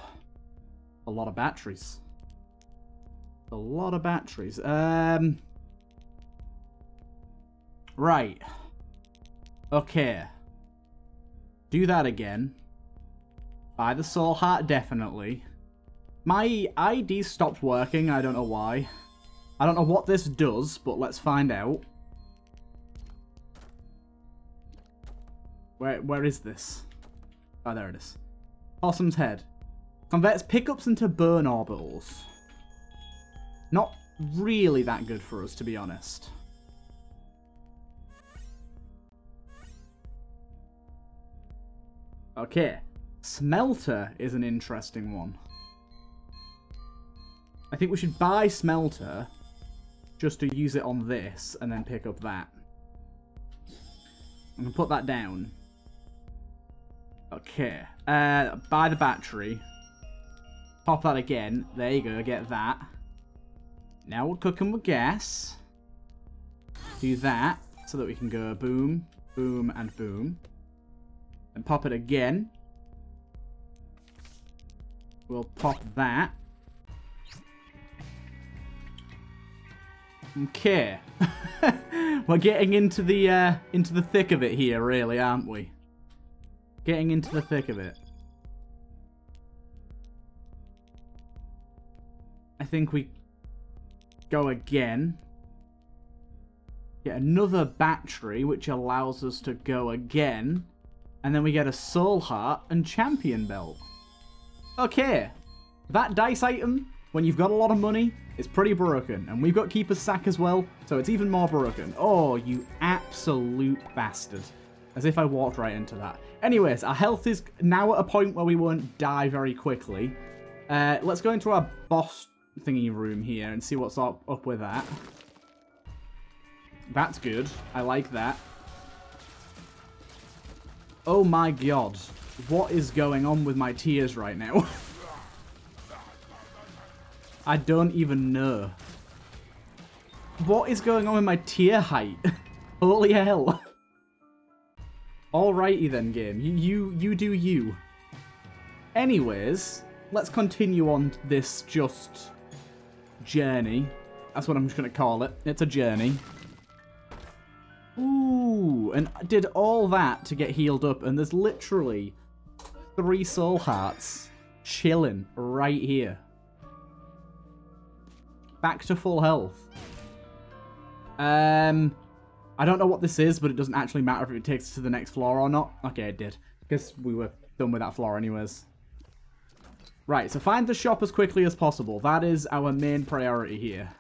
A lot of batteries. A lot of batteries. Um, right. Okay. Do that again. Buy the soul heart, definitely. My I D stopped working. I don't know why. I don't know what this does, but let's find out. Where, where is this? Oh, there it is. Possum's Head. Converts pickups into burn orbitals. Not really that good for us, to be honest. Okay. Smelter is an interesting one. I think we should buy Smelter just to use it on this and then pick up that. I'm going to put that down. Okay, uh, buy the battery. Pop that again. There you go, get that. Now we're cooking with gas. Do that, so that we can go boom, boom, and boom. And pop it again. We'll pop that. Okay. We're getting into the, uh, into the thick of it here, really, aren't we? Getting into the thick of it. I think we go again. Get another battery, which allows us to go again. And then we get a soul heart and champion belt. Okay. That dice item, when you've got a lot of money, it's pretty broken. And we've got Keeper's Sack as well, so it's even more broken. Oh, you absolute bastard. As if I walked right into that. Anyways, our health is now at a point where we won't die very quickly. Uh, let's go into our boss thingy room here and see what's up, up with that. That's good. I like that. Oh my god. What is going on with my tears right now? I don't even know. What is going on with my tier height? Holy hell. Alrighty then, game. You, you, you do you. Anyways, let's continue on this just journey. That's what I'm just going to call it. It's a journey. Ooh, and I did all that to get healed up, and there's literally three soul hearts chilling right here. Back to full health. Um, I don't know what this is, but it doesn't actually matter if it takes us to the next floor or not. Okay, it did. Because we were done with that floor anyways. Right, so find the shop as quickly as possible. That is our main priority here.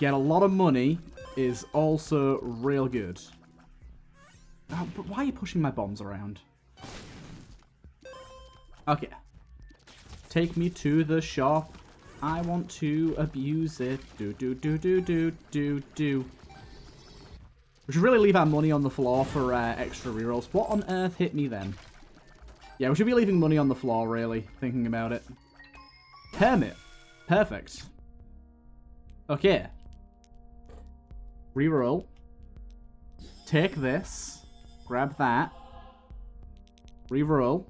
Get a lot of money is also real good. Oh, but why are you pushing my bombs around? Okay. Take me to the shop. I want to abuse it. Do, do, do, do, do, do, do. We should really leave our money on the floor for uh, extra rerolls. What on earth hit me then? Yeah, we should be leaving money on the floor, really, thinking about it. Hermit. Perfect. Okay. Reroll. Take this. Grab that. Reroll.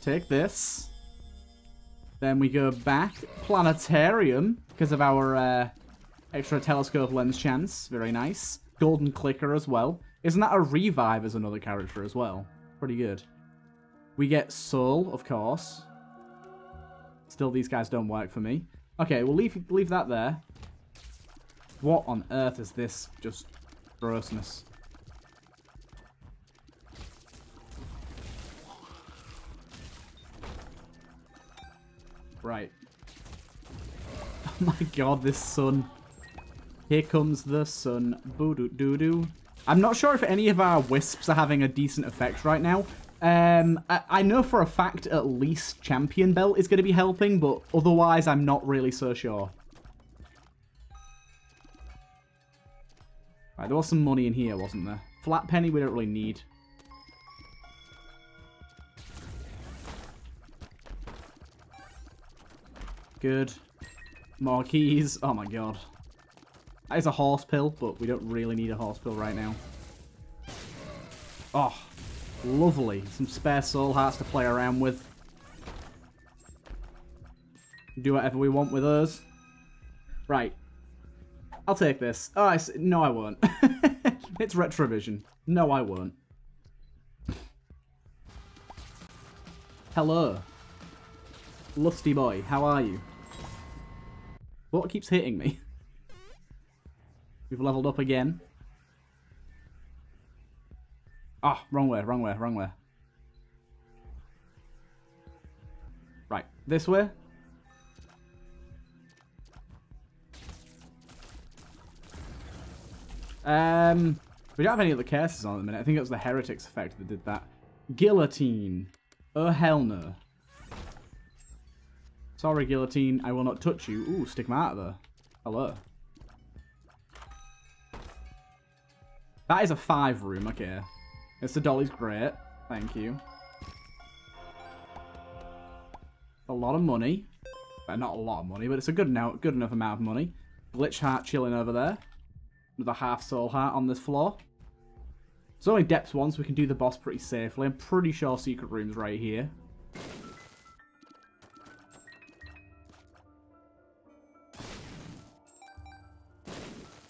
Take this. Then we go back. Planetarium, because of our uh, extra telescope lens chance. Very nice. Golden Clicker as well. Isn't that a revive as another character as well? Pretty good. We get Soul, of course. Still, these guys don't work for me. Okay, we'll leave, leave that there. What on earth is this? Just grossness. Right. Oh my god, this sun. Here comes the sun. Boo-doo-doo-doo. I'm not sure if any of our wisps are having a decent effect right now. Um, I, I know for a fact at least Champion Belt is going to be helping, but otherwise I'm not really so sure. Right, there was some money in here, wasn't there? Flat penny we don't really need. Good. More keys. Oh my god. That is a horse pill, but we don't really need a horse pill right now. Oh, lovely. Some spare soul hearts to play around with. Do whatever we want with us. Right. I'll take this. Oh, I s no, I won't. It's Retrovision. No, I won't. Hello. Lusty boy, how are you? What keeps hitting me? We've leveled up again. Ah, oh, wrong way, wrong way, wrong way. Right, this way. Um, we don't have any other curses on at the minute. I think it was the Heretics effect that did that. Guillotine. Oh, hell no. Sorry, Guillotine. I will not touch you. Ooh, stigmata though. Hello. That is a five room. Okay. Mister Dolly's great. Thank you. A lot of money. Well, not a lot of money, but it's a good, no good enough amount of money. Glitch heart chilling over there. Another half soul heart on this floor. It's only depth one, so we can do the boss pretty safely. I'm pretty sure secret room's right here.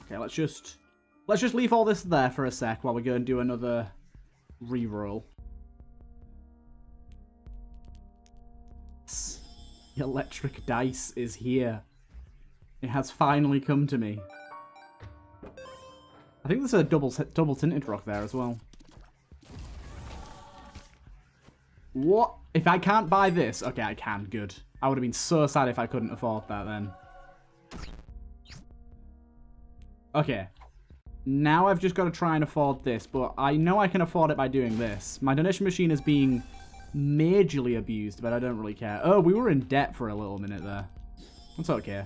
Okay, let's just let's just leave all this there for a sec while we go and do another reroll. The electric dice is here. It has finally come to me. I think there's a double double tinted rock there as well. What? If I can't buy this? Okay, I can. Good. I would have been so sad if I couldn't afford that then. Okay. Now I've just got to try and afford this, but I know I can afford it by doing this. My donation machine is being majorly abused, but I don't really care. Oh, we were in debt for a little minute there. That's okay.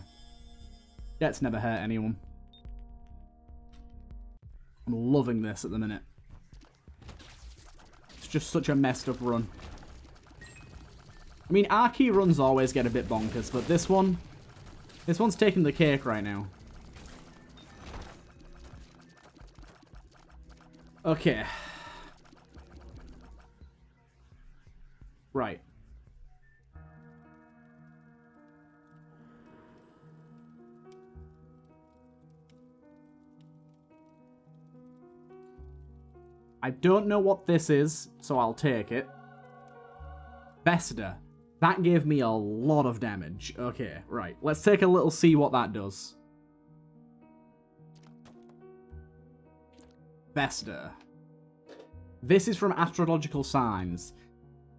Debt's never hurt anyone. I'm loving this at the minute. It's just such a messed up run. I mean, our key runs always get a bit bonkers, but this one... This one's taking the cake right now. Okay. Right. I don't know what this is, so I'll take it. Vesta. That gave me a lot of damage. Okay, right. Let's take a little see what that does. Vesta. This is from Astrological Signs.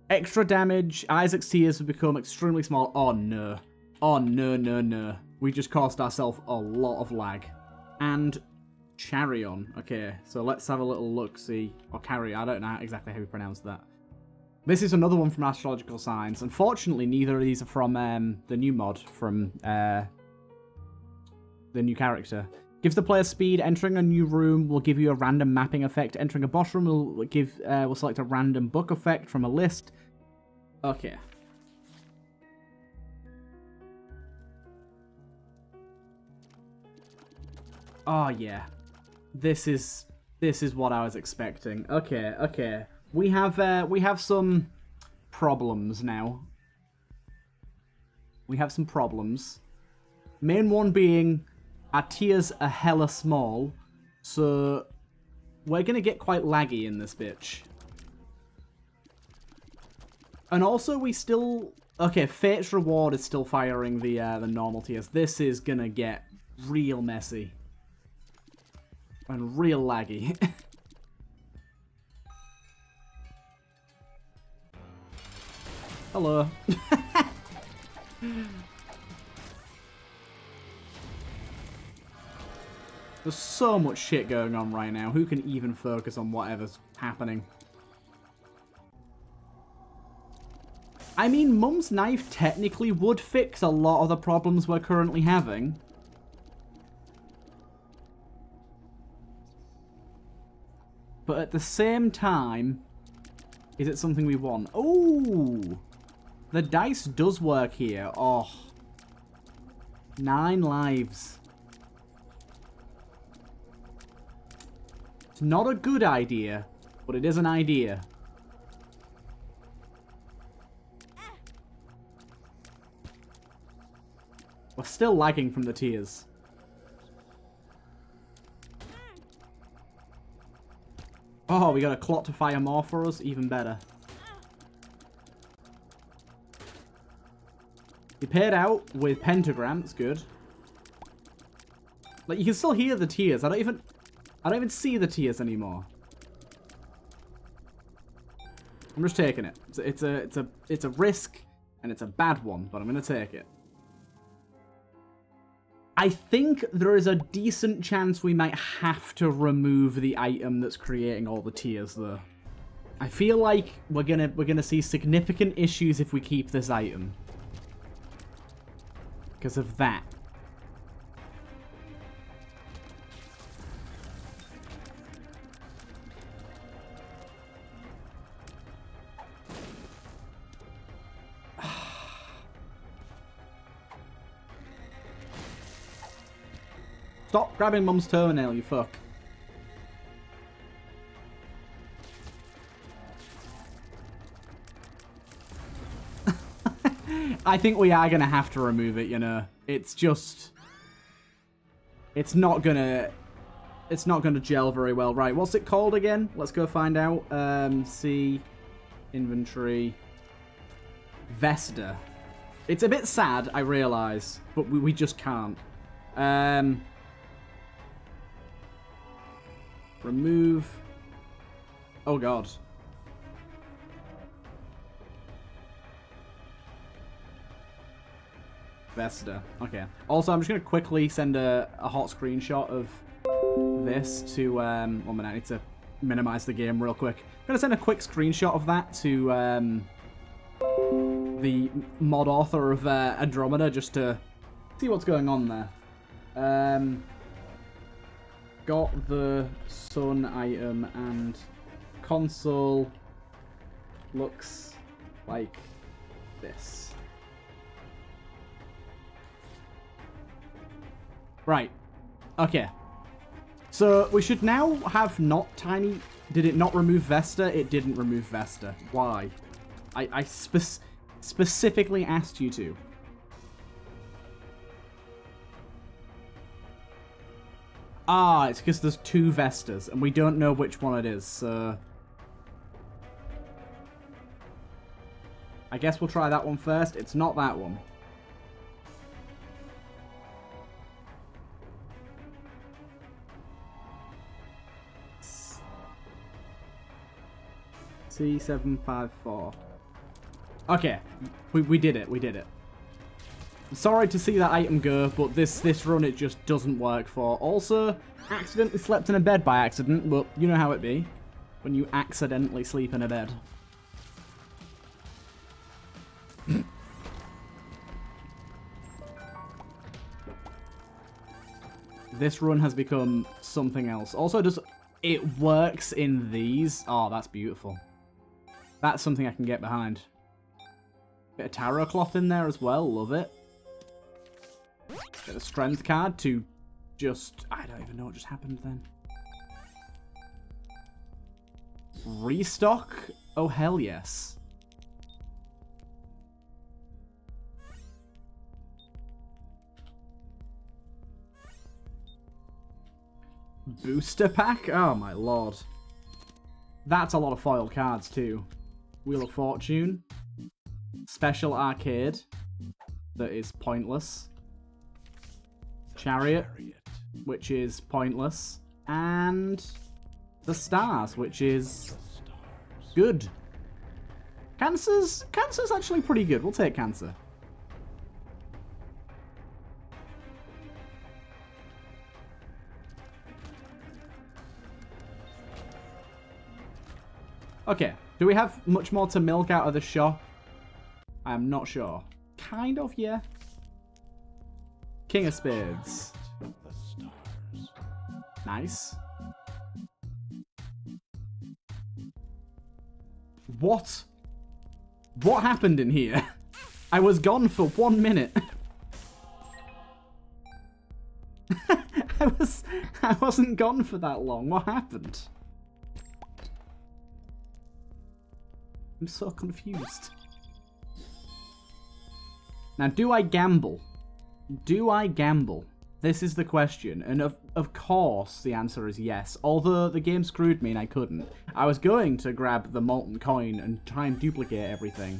Extra damage. Isaac's tears have become extremely small. Oh, no. Oh, no, no, no. We just caused ourselves a lot of lag. And... Charion. Okay, so let's have a little look, see. Or carry, I don't know exactly how we pronounce that. This is another one from Astrological Signs. Unfortunately, neither of these are from um, the new mod, from uh, the new character. Gives the player speed. Entering a new room will give you a random mapping effect. Entering a boss room will give uh, will select a random book effect from a list. Okay. Oh, yeah. This is this is what I was expecting. Okay, okay. We have uh, we have some problems now. We have some problems. Main one being our tiers are hella small, So we're going to get quite laggy in this bitch. And also we still... Okay, Fate's Reward is still firing the uh, the normal tiers. This is going to get real messy. And real laggy. Hello. There's so much shit going on right now. Who can even focus on whatever's happening? I mean, Mum's Knife technically would fix a lot of the problems we're currently having. But at the same time, is it something we want? Oh! The dice does work here. Oh. Nine lives. It's not a good idea, but it is an idea. We're still lagging from the tears. Oh, we got a clot to fire more for us? Even better. We paired out with Pentagram, that's good. Like, you can still hear the tears. I don't even... I don't even see the tears anymore. I'm just taking it. It's a, it's a, it's a, it's a risk, and it's a bad one, but I'm gonna take it. I think there is a decent chance we might have to remove the item that's creating all the tears, though. I feel like we're gonna we're gonna see significant issues if we keep this item because of that. Stop grabbing Mum's toenail, you fuck. I think we are going to have to remove it, you know. It's just... It's not going to... It's not going to gel very well. Right, what's it called again? Let's go find out. Um, see. Inventory. Vesta. It's a bit sad, I realise. But we, we just can't. Um... Remove. Oh god. Vesta. Okay. Also, I'm just gonna quickly send a, a hot screenshot of this to. Um, one minute. I need to minimize the game real quick. I'm gonna send a quick screenshot of that to um, the mod author of uh, Andromeda just to see what's going on there. Um. Got the sun item and console looks like this. Right. Okay. So we should now have not tiny... Did it not remove Vesta? It didn't remove Vesta. Why? I, I spe- specifically asked you to. Ah, it's because there's two Vestas, and we don't know which one it is, so... I guess we'll try that one first. It's not that one. C seven five four. Okay, we, we did it, we did it. Sorry to see that item go, but this this run it just doesn't work for. Also, accidentally slept in a bed by accident, but you know how it be when you accidentally sleep in a bed. This run has become something else. Also, does it works in these? Oh, that's beautiful. That's something I can get behind. Bit of tarot cloth in there as well. Love it. Get a strength card to just... I don't even know what just happened then. Restock? Oh, hell yes. Booster pack? Oh my lord. That's a lot of foil cards too. Wheel of Fortune. Special Arcade. That is pointless. Chariot, Chariot. Which is pointless. And the Stars, which is good. Cancer's, cancer's actually pretty good. We'll take Cancer. Okay, do we have much more to milk out of the shop? I'm not sure. Kind of, yeah. King of Spades. Nice. What? What happened in here? I was gone for one minute. I was... I wasn't gone for that long. What happened? I'm so confused. Now, do I gamble? Do I gamble? This is the question. And of, of course the answer is yes. Although the game screwed me and I couldn't. I was going to grab the molten coin and try and duplicate everything.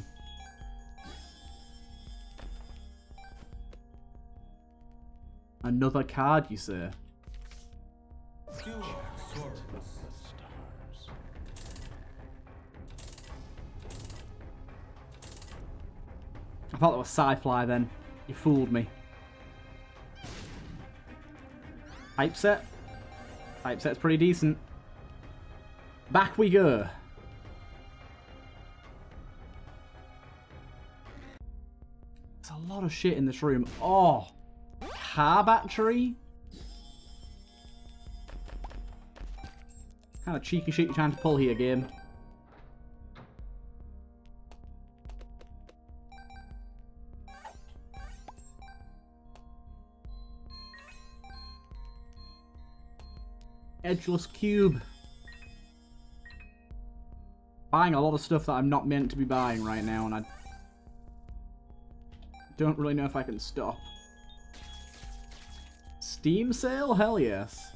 Another card, you say? I thought that was Sci-Fly then. You fooled me. Type set. Type set's pretty decent. Back we go. There's a lot of shit in this room. Oh! Car battery? Kind of cheeky shit you're trying to pull here, game. Edgeless cube. Buying a lot of stuff that I'm not meant to be buying right now, and I don't really know if I can stop. Steam sale? Hell yes.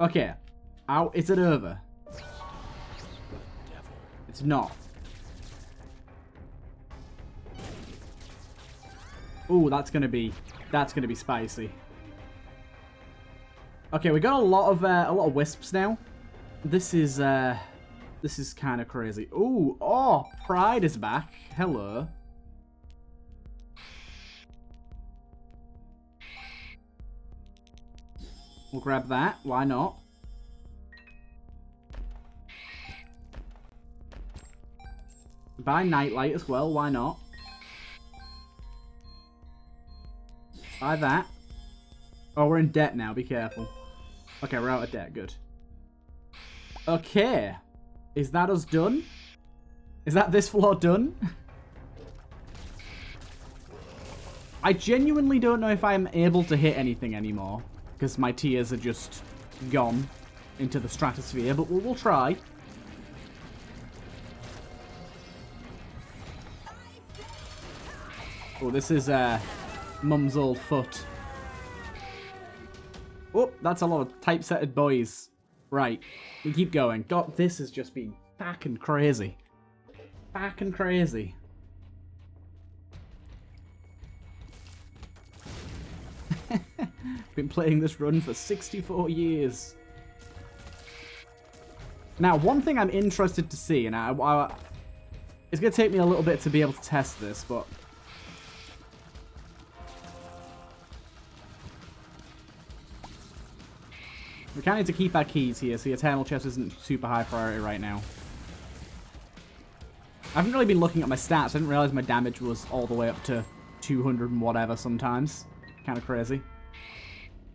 Okay. Ow, is it over? It's not. Ooh, that's gonna be that's gonna be spicy. Okay, we got a lot of uh, a lot of wisps now. This is uh, this is kind of crazy. Ooh, oh, Pride is back. Hello. We'll grab that. Why not? Buy Nightlight as well. Why not? Buy that. Oh, we're in debt now. Be careful. Okay, we're out of debt. Good. Okay. Is that us done? Is that this floor done? I genuinely don't know if I'm able to hit anything anymore. Because my tiers are just gone into the stratosphere. But we'll, we'll try. Oh, this is uh, Mum's old foot. Oh, that's a lot of typesetted boys. Right, we keep going. God, this has just been fucking crazy. Fucking crazy. Been playing this run for sixty-four years. Now, one thing I'm interested to see, and I, I, it's going to take me a little bit to be able to test this, but... we kind of need to keep our keys here, so the Eternal Chest isn't super high priority right now. I haven't really been looking at my stats. I didn't realize my damage was all the way up to two hundred and whatever sometimes. Kind of crazy.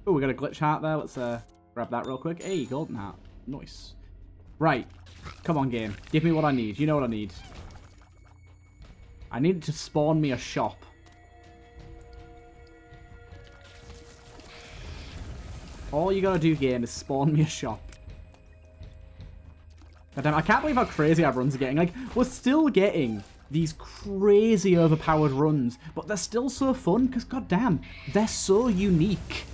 Oh, we got a glitch heart there. Let's uh, grab that real quick. Hey, golden heart. Nice. Right. Come on, game. Give me what I need. You know what I need. I need to spawn me a shop. All you gotta do, game, is spawn me a shop. God damn, I can't believe how crazy everyone's getting. Like, we're still getting these crazy overpowered runs, but they're still so fun because goddamn, they're so unique.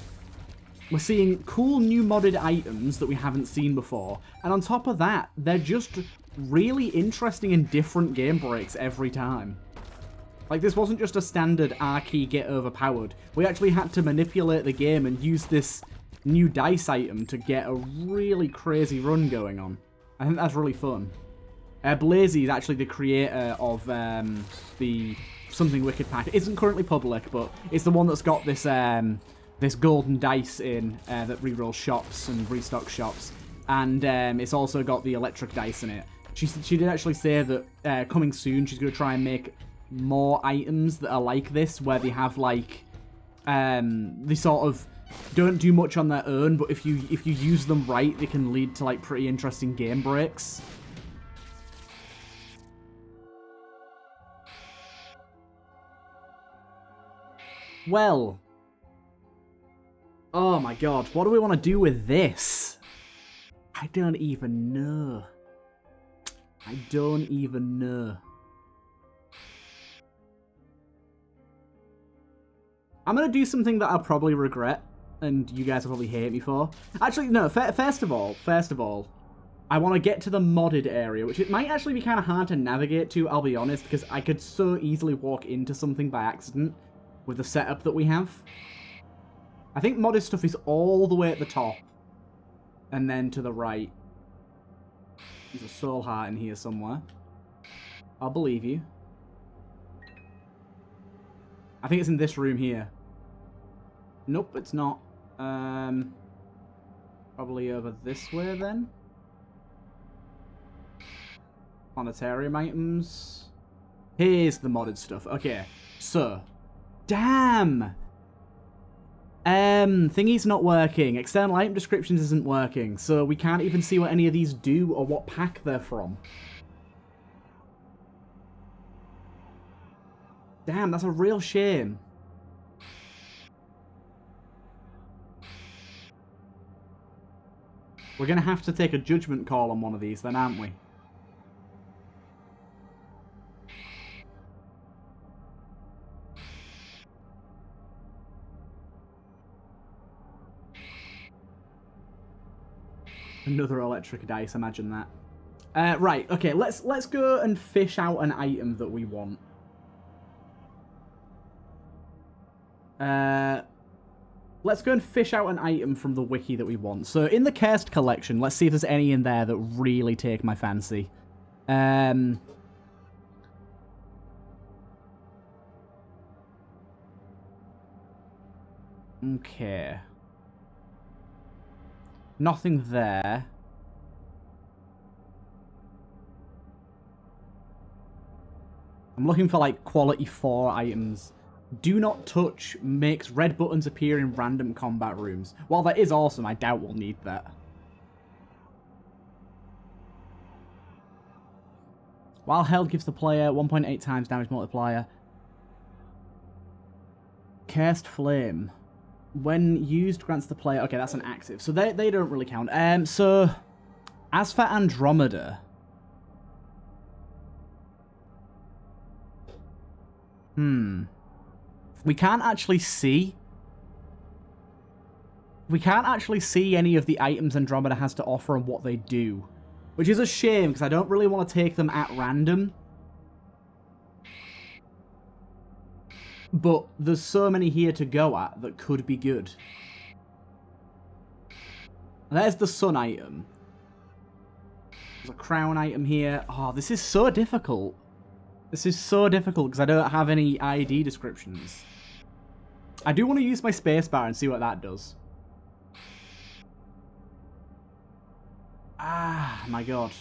We're seeing cool new modded items that we haven't seen before, and on top of that, they're just really interesting and different game breaks every time. Like, this wasn't just a standard R key get overpowered. We actually had to manipulate the game and use this new dice item to get a really crazy run going on. I think that's really fun. Uh, Blazy is actually the creator of um, the Something Wicked pack. It isn't currently public, but it's the one that's got this um, this golden dice in uh, that rerolls shops and restocks shops. And um, it's also got the electric dice in it. She, she did actually say that uh, coming soon she's going to try and make more items that are like this, where they have like um they sort of don't do much on their own, but if you if you use them right, they can lead to like pretty interesting game breaks. Well, oh my god, what do we want to do with this? I don't even know. I don't even know. I'm going to do something that I'll probably regret, and you guys will probably hate me for. Actually, no, first of all, first of all, I want to get to the modded area, which it might actually be kind of hard to navigate to, I'll be honest, because I could so easily walk into something by accident with the setup that we have. I think modded stuff is all the way at the top, and then to the right. There's a soul heart in here somewhere. I'll believe you. I think it's in this room here. Nope, it's not. Um, probably over this way then. Planetarium items. Here's the modded stuff. Okay, so. Damn! Um, thingy's not working. External item descriptions isn't working. So we can't even see what any of these do or what pack they're from. Damn, that's a real shame. We're going to have to take a judgment call on one of these then, aren't we? Another electric dice, imagine that. Uh, right, okay, let's, let's go and fish out an item that we want. Uh, let's go and fish out an item from the wiki that we want. So in the Cursed Collection, let's see if there's any in there that really take my fancy. Um, okay. Nothing there. I'm looking for like quality four items. Do Not Touch makes red buttons appear in random combat rooms. While that is awesome, I doubt we'll need that. While held gives the player one point eight times damage multiplier. Cursed Flame. When used, grants the player... Okay, that's an active. So they, they don't really count. Um, so, as for Andromeda... Hmm... We can't actually see. We can't actually see any of the items Andromeda has to offer and what they do. Which is a shame, because I don't really want to take them at random. But there's so many here to go at that could be good. There's the sun item. There's a crown item here. Oh, this is so difficult. This is so difficult because I don't have any I D descriptions. I do want to use my spacebar and see what that does. Ah, my god.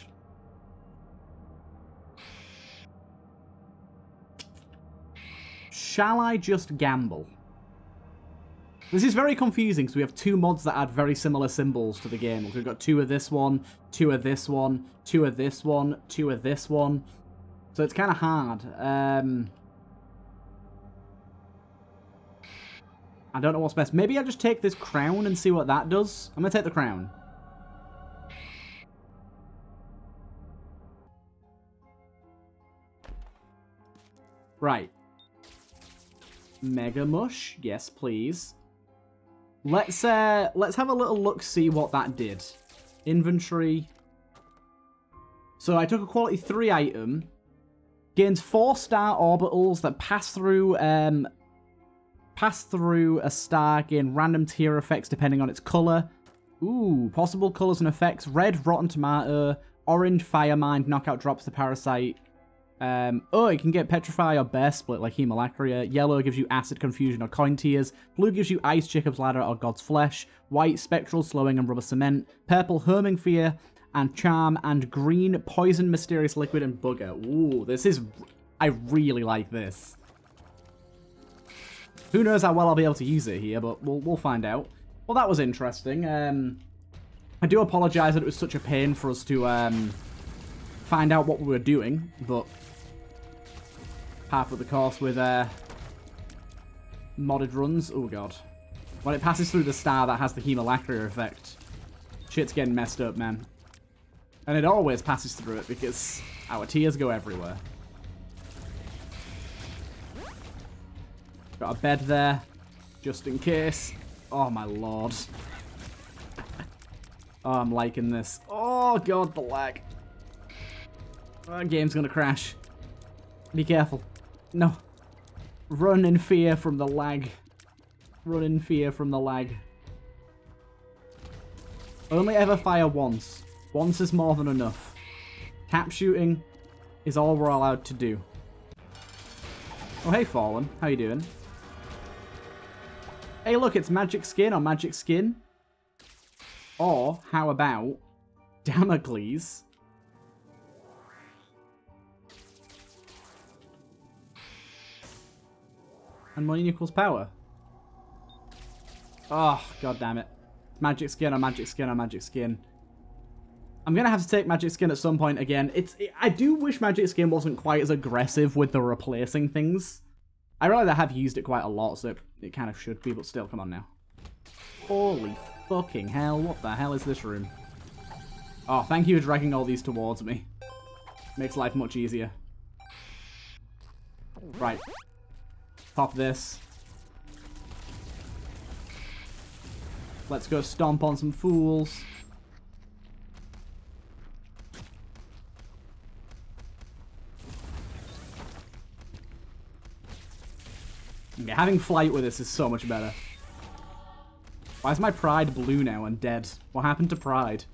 Shall I just gamble? This is very confusing because we have two mods that add very similar symbols to the game. We've got two of this one, two of this one, two of this one, two of this one. So it's kind of hard. Um, I don't know what's best. Maybe I just take this crown and see what that does. I'm going to take the crown. Right. Mega Mush, yes please. Let's uh let's have a little look, see what that did. Inventory. So I took a quality three item, gained four star orbitals that pass through um pass through a star, gain random tier effects depending on its colour. Ooh, possible colours and effects. Red, rotten tomato, orange, fire mind, knockout drops the parasite. Um, oh, it can get petrify or bear split like Hemolacria. Yellow gives you acid confusion or coin tears. Blue gives you ice, Jacob's ladder or god's flesh. White, spectral, slowing and rubber cement. Purple, herming fear and charm. And green, poison, mysterious liquid and bugger. Ooh, this is... I really like this. Who knows how well I'll be able to use it here, but we'll, we'll find out. Well, that was interesting. Um, I do apologise that it was such a pain for us to um, find out what we were doing, but... Half of the course with uh, modded runs. Oh, God. When it passes through the star, that has the Hemolacria effect. Shit's getting messed up, man. And it always passes through it because our tears go everywhere. Got a bed there, just in case. Oh, my Lord. Oh, I'm liking this. Oh, God, the lag. That game's going to crash. Be careful. No. Run in fear from the lag. Run in fear from the lag. Only ever fire once. Once is more than enough. Tap shooting is all we're allowed to do. Oh, hey, Fallen. How you doing? Hey, look, it's magic skin or magic skin. Or, how about Damocles? And money equals power. Oh, God damn it. Magic skin or magic skin or magic skin. I'm going to have to take magic skin at some point again. It's it, I do wish magic skin wasn't quite as aggressive with the replacing things. I realize I have used it quite a lot, so it, it kind of should be, but still, come on now. Holy fucking hell, what the hell is this room? Oh, thank you for dragging all these towards me. Makes life much easier. Right. Pop this. Let's go stomp on some fools. Okay, having flight with this is so much better. Why is my pride blue now and dead? What happened to pride?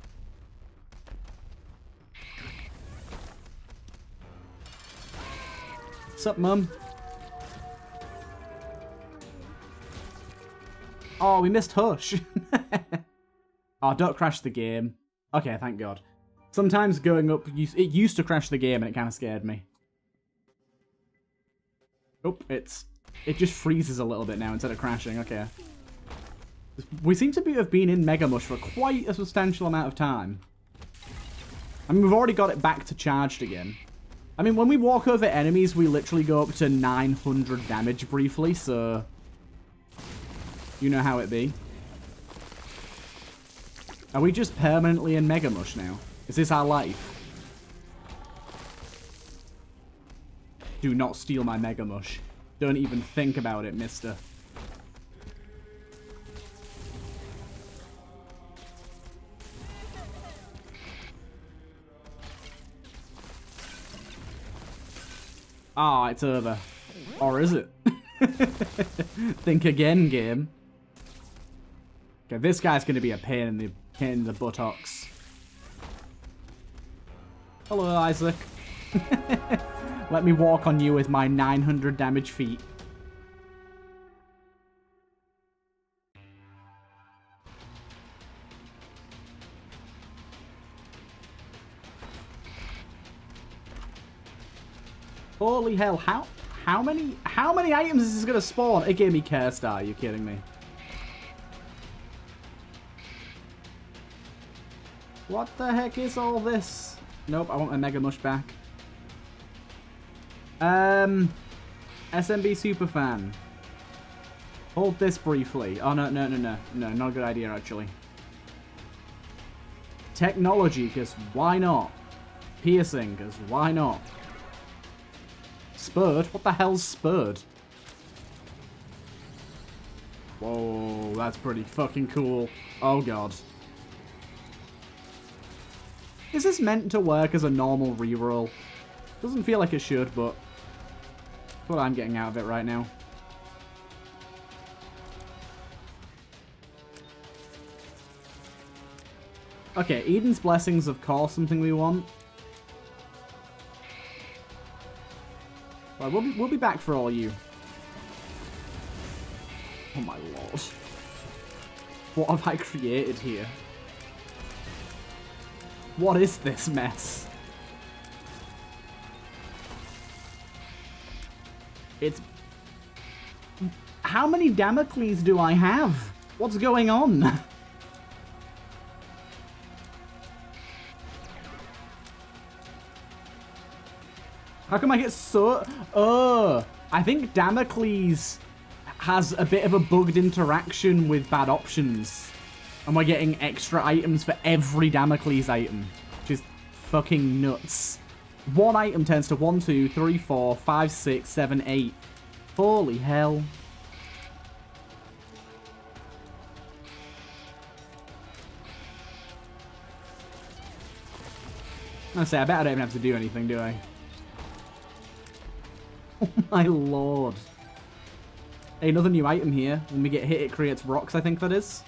What's up, Mum? Oh, we missed Hush. Oh, don't crash the game. Okay, thank God. Sometimes going up, it used to crash the game and it kind of scared me. Oh, it's, it just freezes a little bit now instead of crashing. Okay. We seem to be, have been in Mega Mush for quite a substantial amount of time. I mean, we've already got it back to charged again. I mean, when we walk over enemies, we literally go up to nine hundred damage briefly, so... You know how it be. Are we just permanently in Mega Mush now? Is this our life? Do not steal my Mega Mush. Don't even think about it, mister. Ah, it's over. Or is it? Think again, game. Okay, this guy's going to be a pain in the pain in the buttocks. Hello, Isaac. Let me walk on you with my nine hundred damage feet. Holy hell, how how many how many items is this going to spawn? It gave me Care Star, are you kidding me? What the heck is all this? Nope, I want my Mega Mush back. Um, S M B Superfan. Hold this briefly. Oh, no, no, no, no. No, not a good idea, actually. Technology, because why not? Piercing, because why not? Spurred? What the hell's Spurred? Whoa, that's pretty fucking cool. Oh god. Is this meant to work as a normal reroll? Doesn't feel like it should, but that's what I'm getting out of it right now. Okay, Eden's Blessing's of course something we want. Right, we'll be, we'll be back for all you. Oh my lord. What have I created here? What is this mess? It's... How many Damocles do I have? What's going on? How come I get so... Oh, I think Damocles has a bit of a bugged interaction with bad options. And we're getting extra items for every Damocles item, which is fucking nuts. One item turns to one, two, three, four, five, six, seven, eight. Holy hell. I say, I bet I don't even have to do anything, do I? Oh my lord. Hey, another new item here. When we get hit, it creates rocks, I think that is.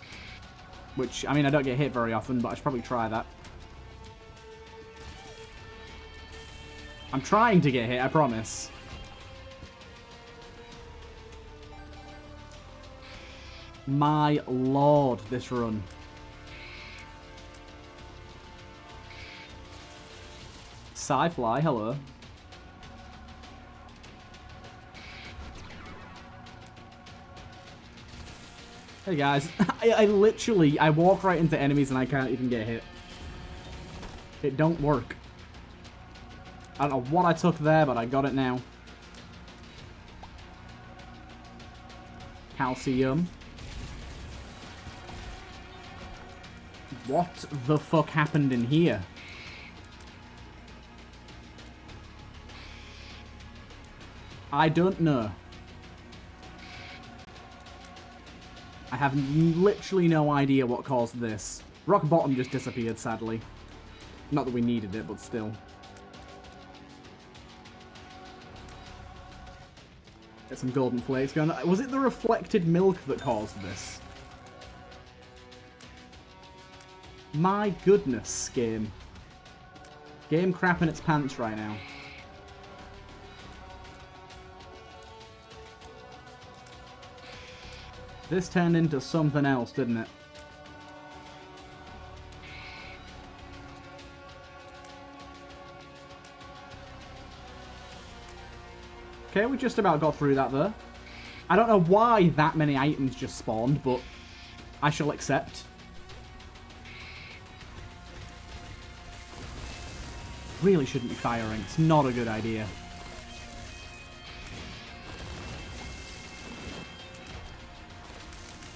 Which, I mean, I don't get hit very often, but I should probably try that. I'm trying to get hit, I promise. My lord, this run. Sci-Fly, hello. Hey guys, I, I literally, I walk right into enemies and I can't even get hit. It don't work. I don't know what I took there, but I got it now. Calcium. What the fuck happened in here? I don't know. I have literally no idea what caused this. Rock bottom just disappeared, sadly. Not that we needed it, but still. Get some golden flakes going. Was it the reflected milk that caused this? My goodness, game. Game crap in its pants right now. This turned into something else, didn't it? Okay, we just about got through that though. I don't know why that many items just spawned, but I shall accept. Really shouldn't be firing. It's not a good idea.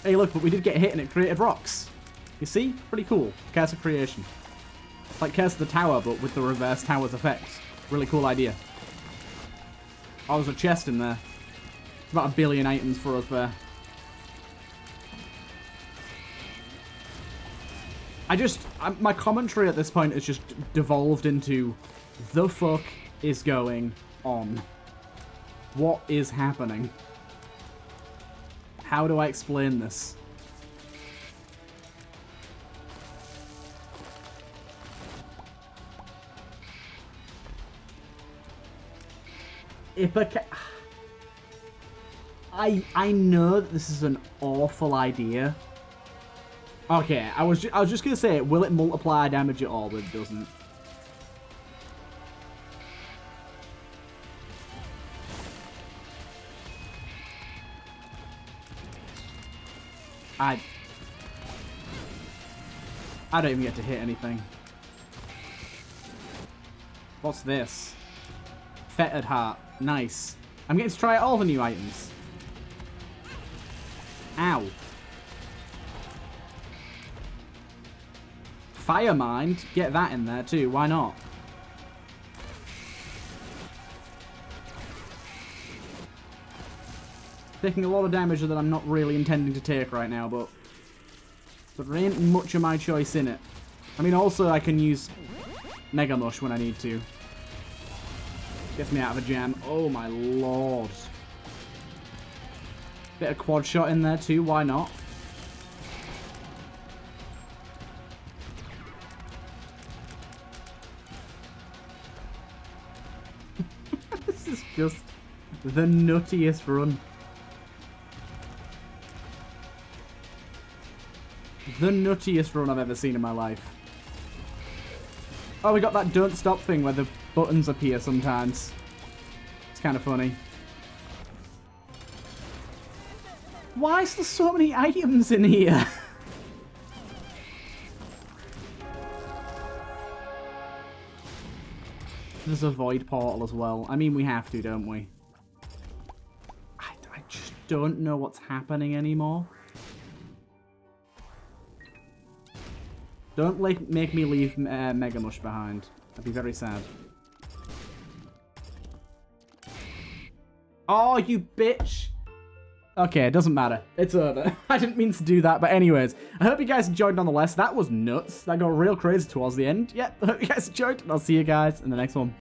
Hey, look, but we did get hit and it created rocks. You see? Pretty cool. Curse of Creation. It's like Curse of the Tower, but with the reverse tower's effect. Really cool idea. Oh, there's a chest in there. It's about a billion items for us there. I just... I, my commentary at this point has just devolved into the fuck is going on? What is happening? How do I explain this? If I, ca I I know that this is an awful idea. Okay, I was I was just gonna say, will it multiply damage at all? But it doesn't. I... I don't even get to hit anything. What's this? Fettered Heart. Nice. I'm getting to try all the new items. Ow. Fire Mind. Get that in there too. Why not? taking a lot of damage that I'm not really intending to take right now, but there ain't much of my choice in it. I mean, also I can use Mega Mush when I need to. Gets me out of a jam. Oh my lord. Bit of quad shot in there too, why not? This is just the nuttiest run. The nuttiest run I've ever seen in my life. Oh, we got that don't stop thing where the buttons appear sometimes. It's kind of funny. Why is there so many items in here? There's a void portal as well. I mean, we have to, don't we? I, I just don't know what's happening anymore. Don't like make me leave uh, Mega Mush behind. That'd be very sad. Oh, you bitch! Okay, it doesn't matter. It's over. I didn't mean to do that, but anyways. I hope you guys enjoyed nonetheless. That was nuts. That got real crazy towards the end. Yep, I hope you guys enjoyed, and I'll see you guys in the next one.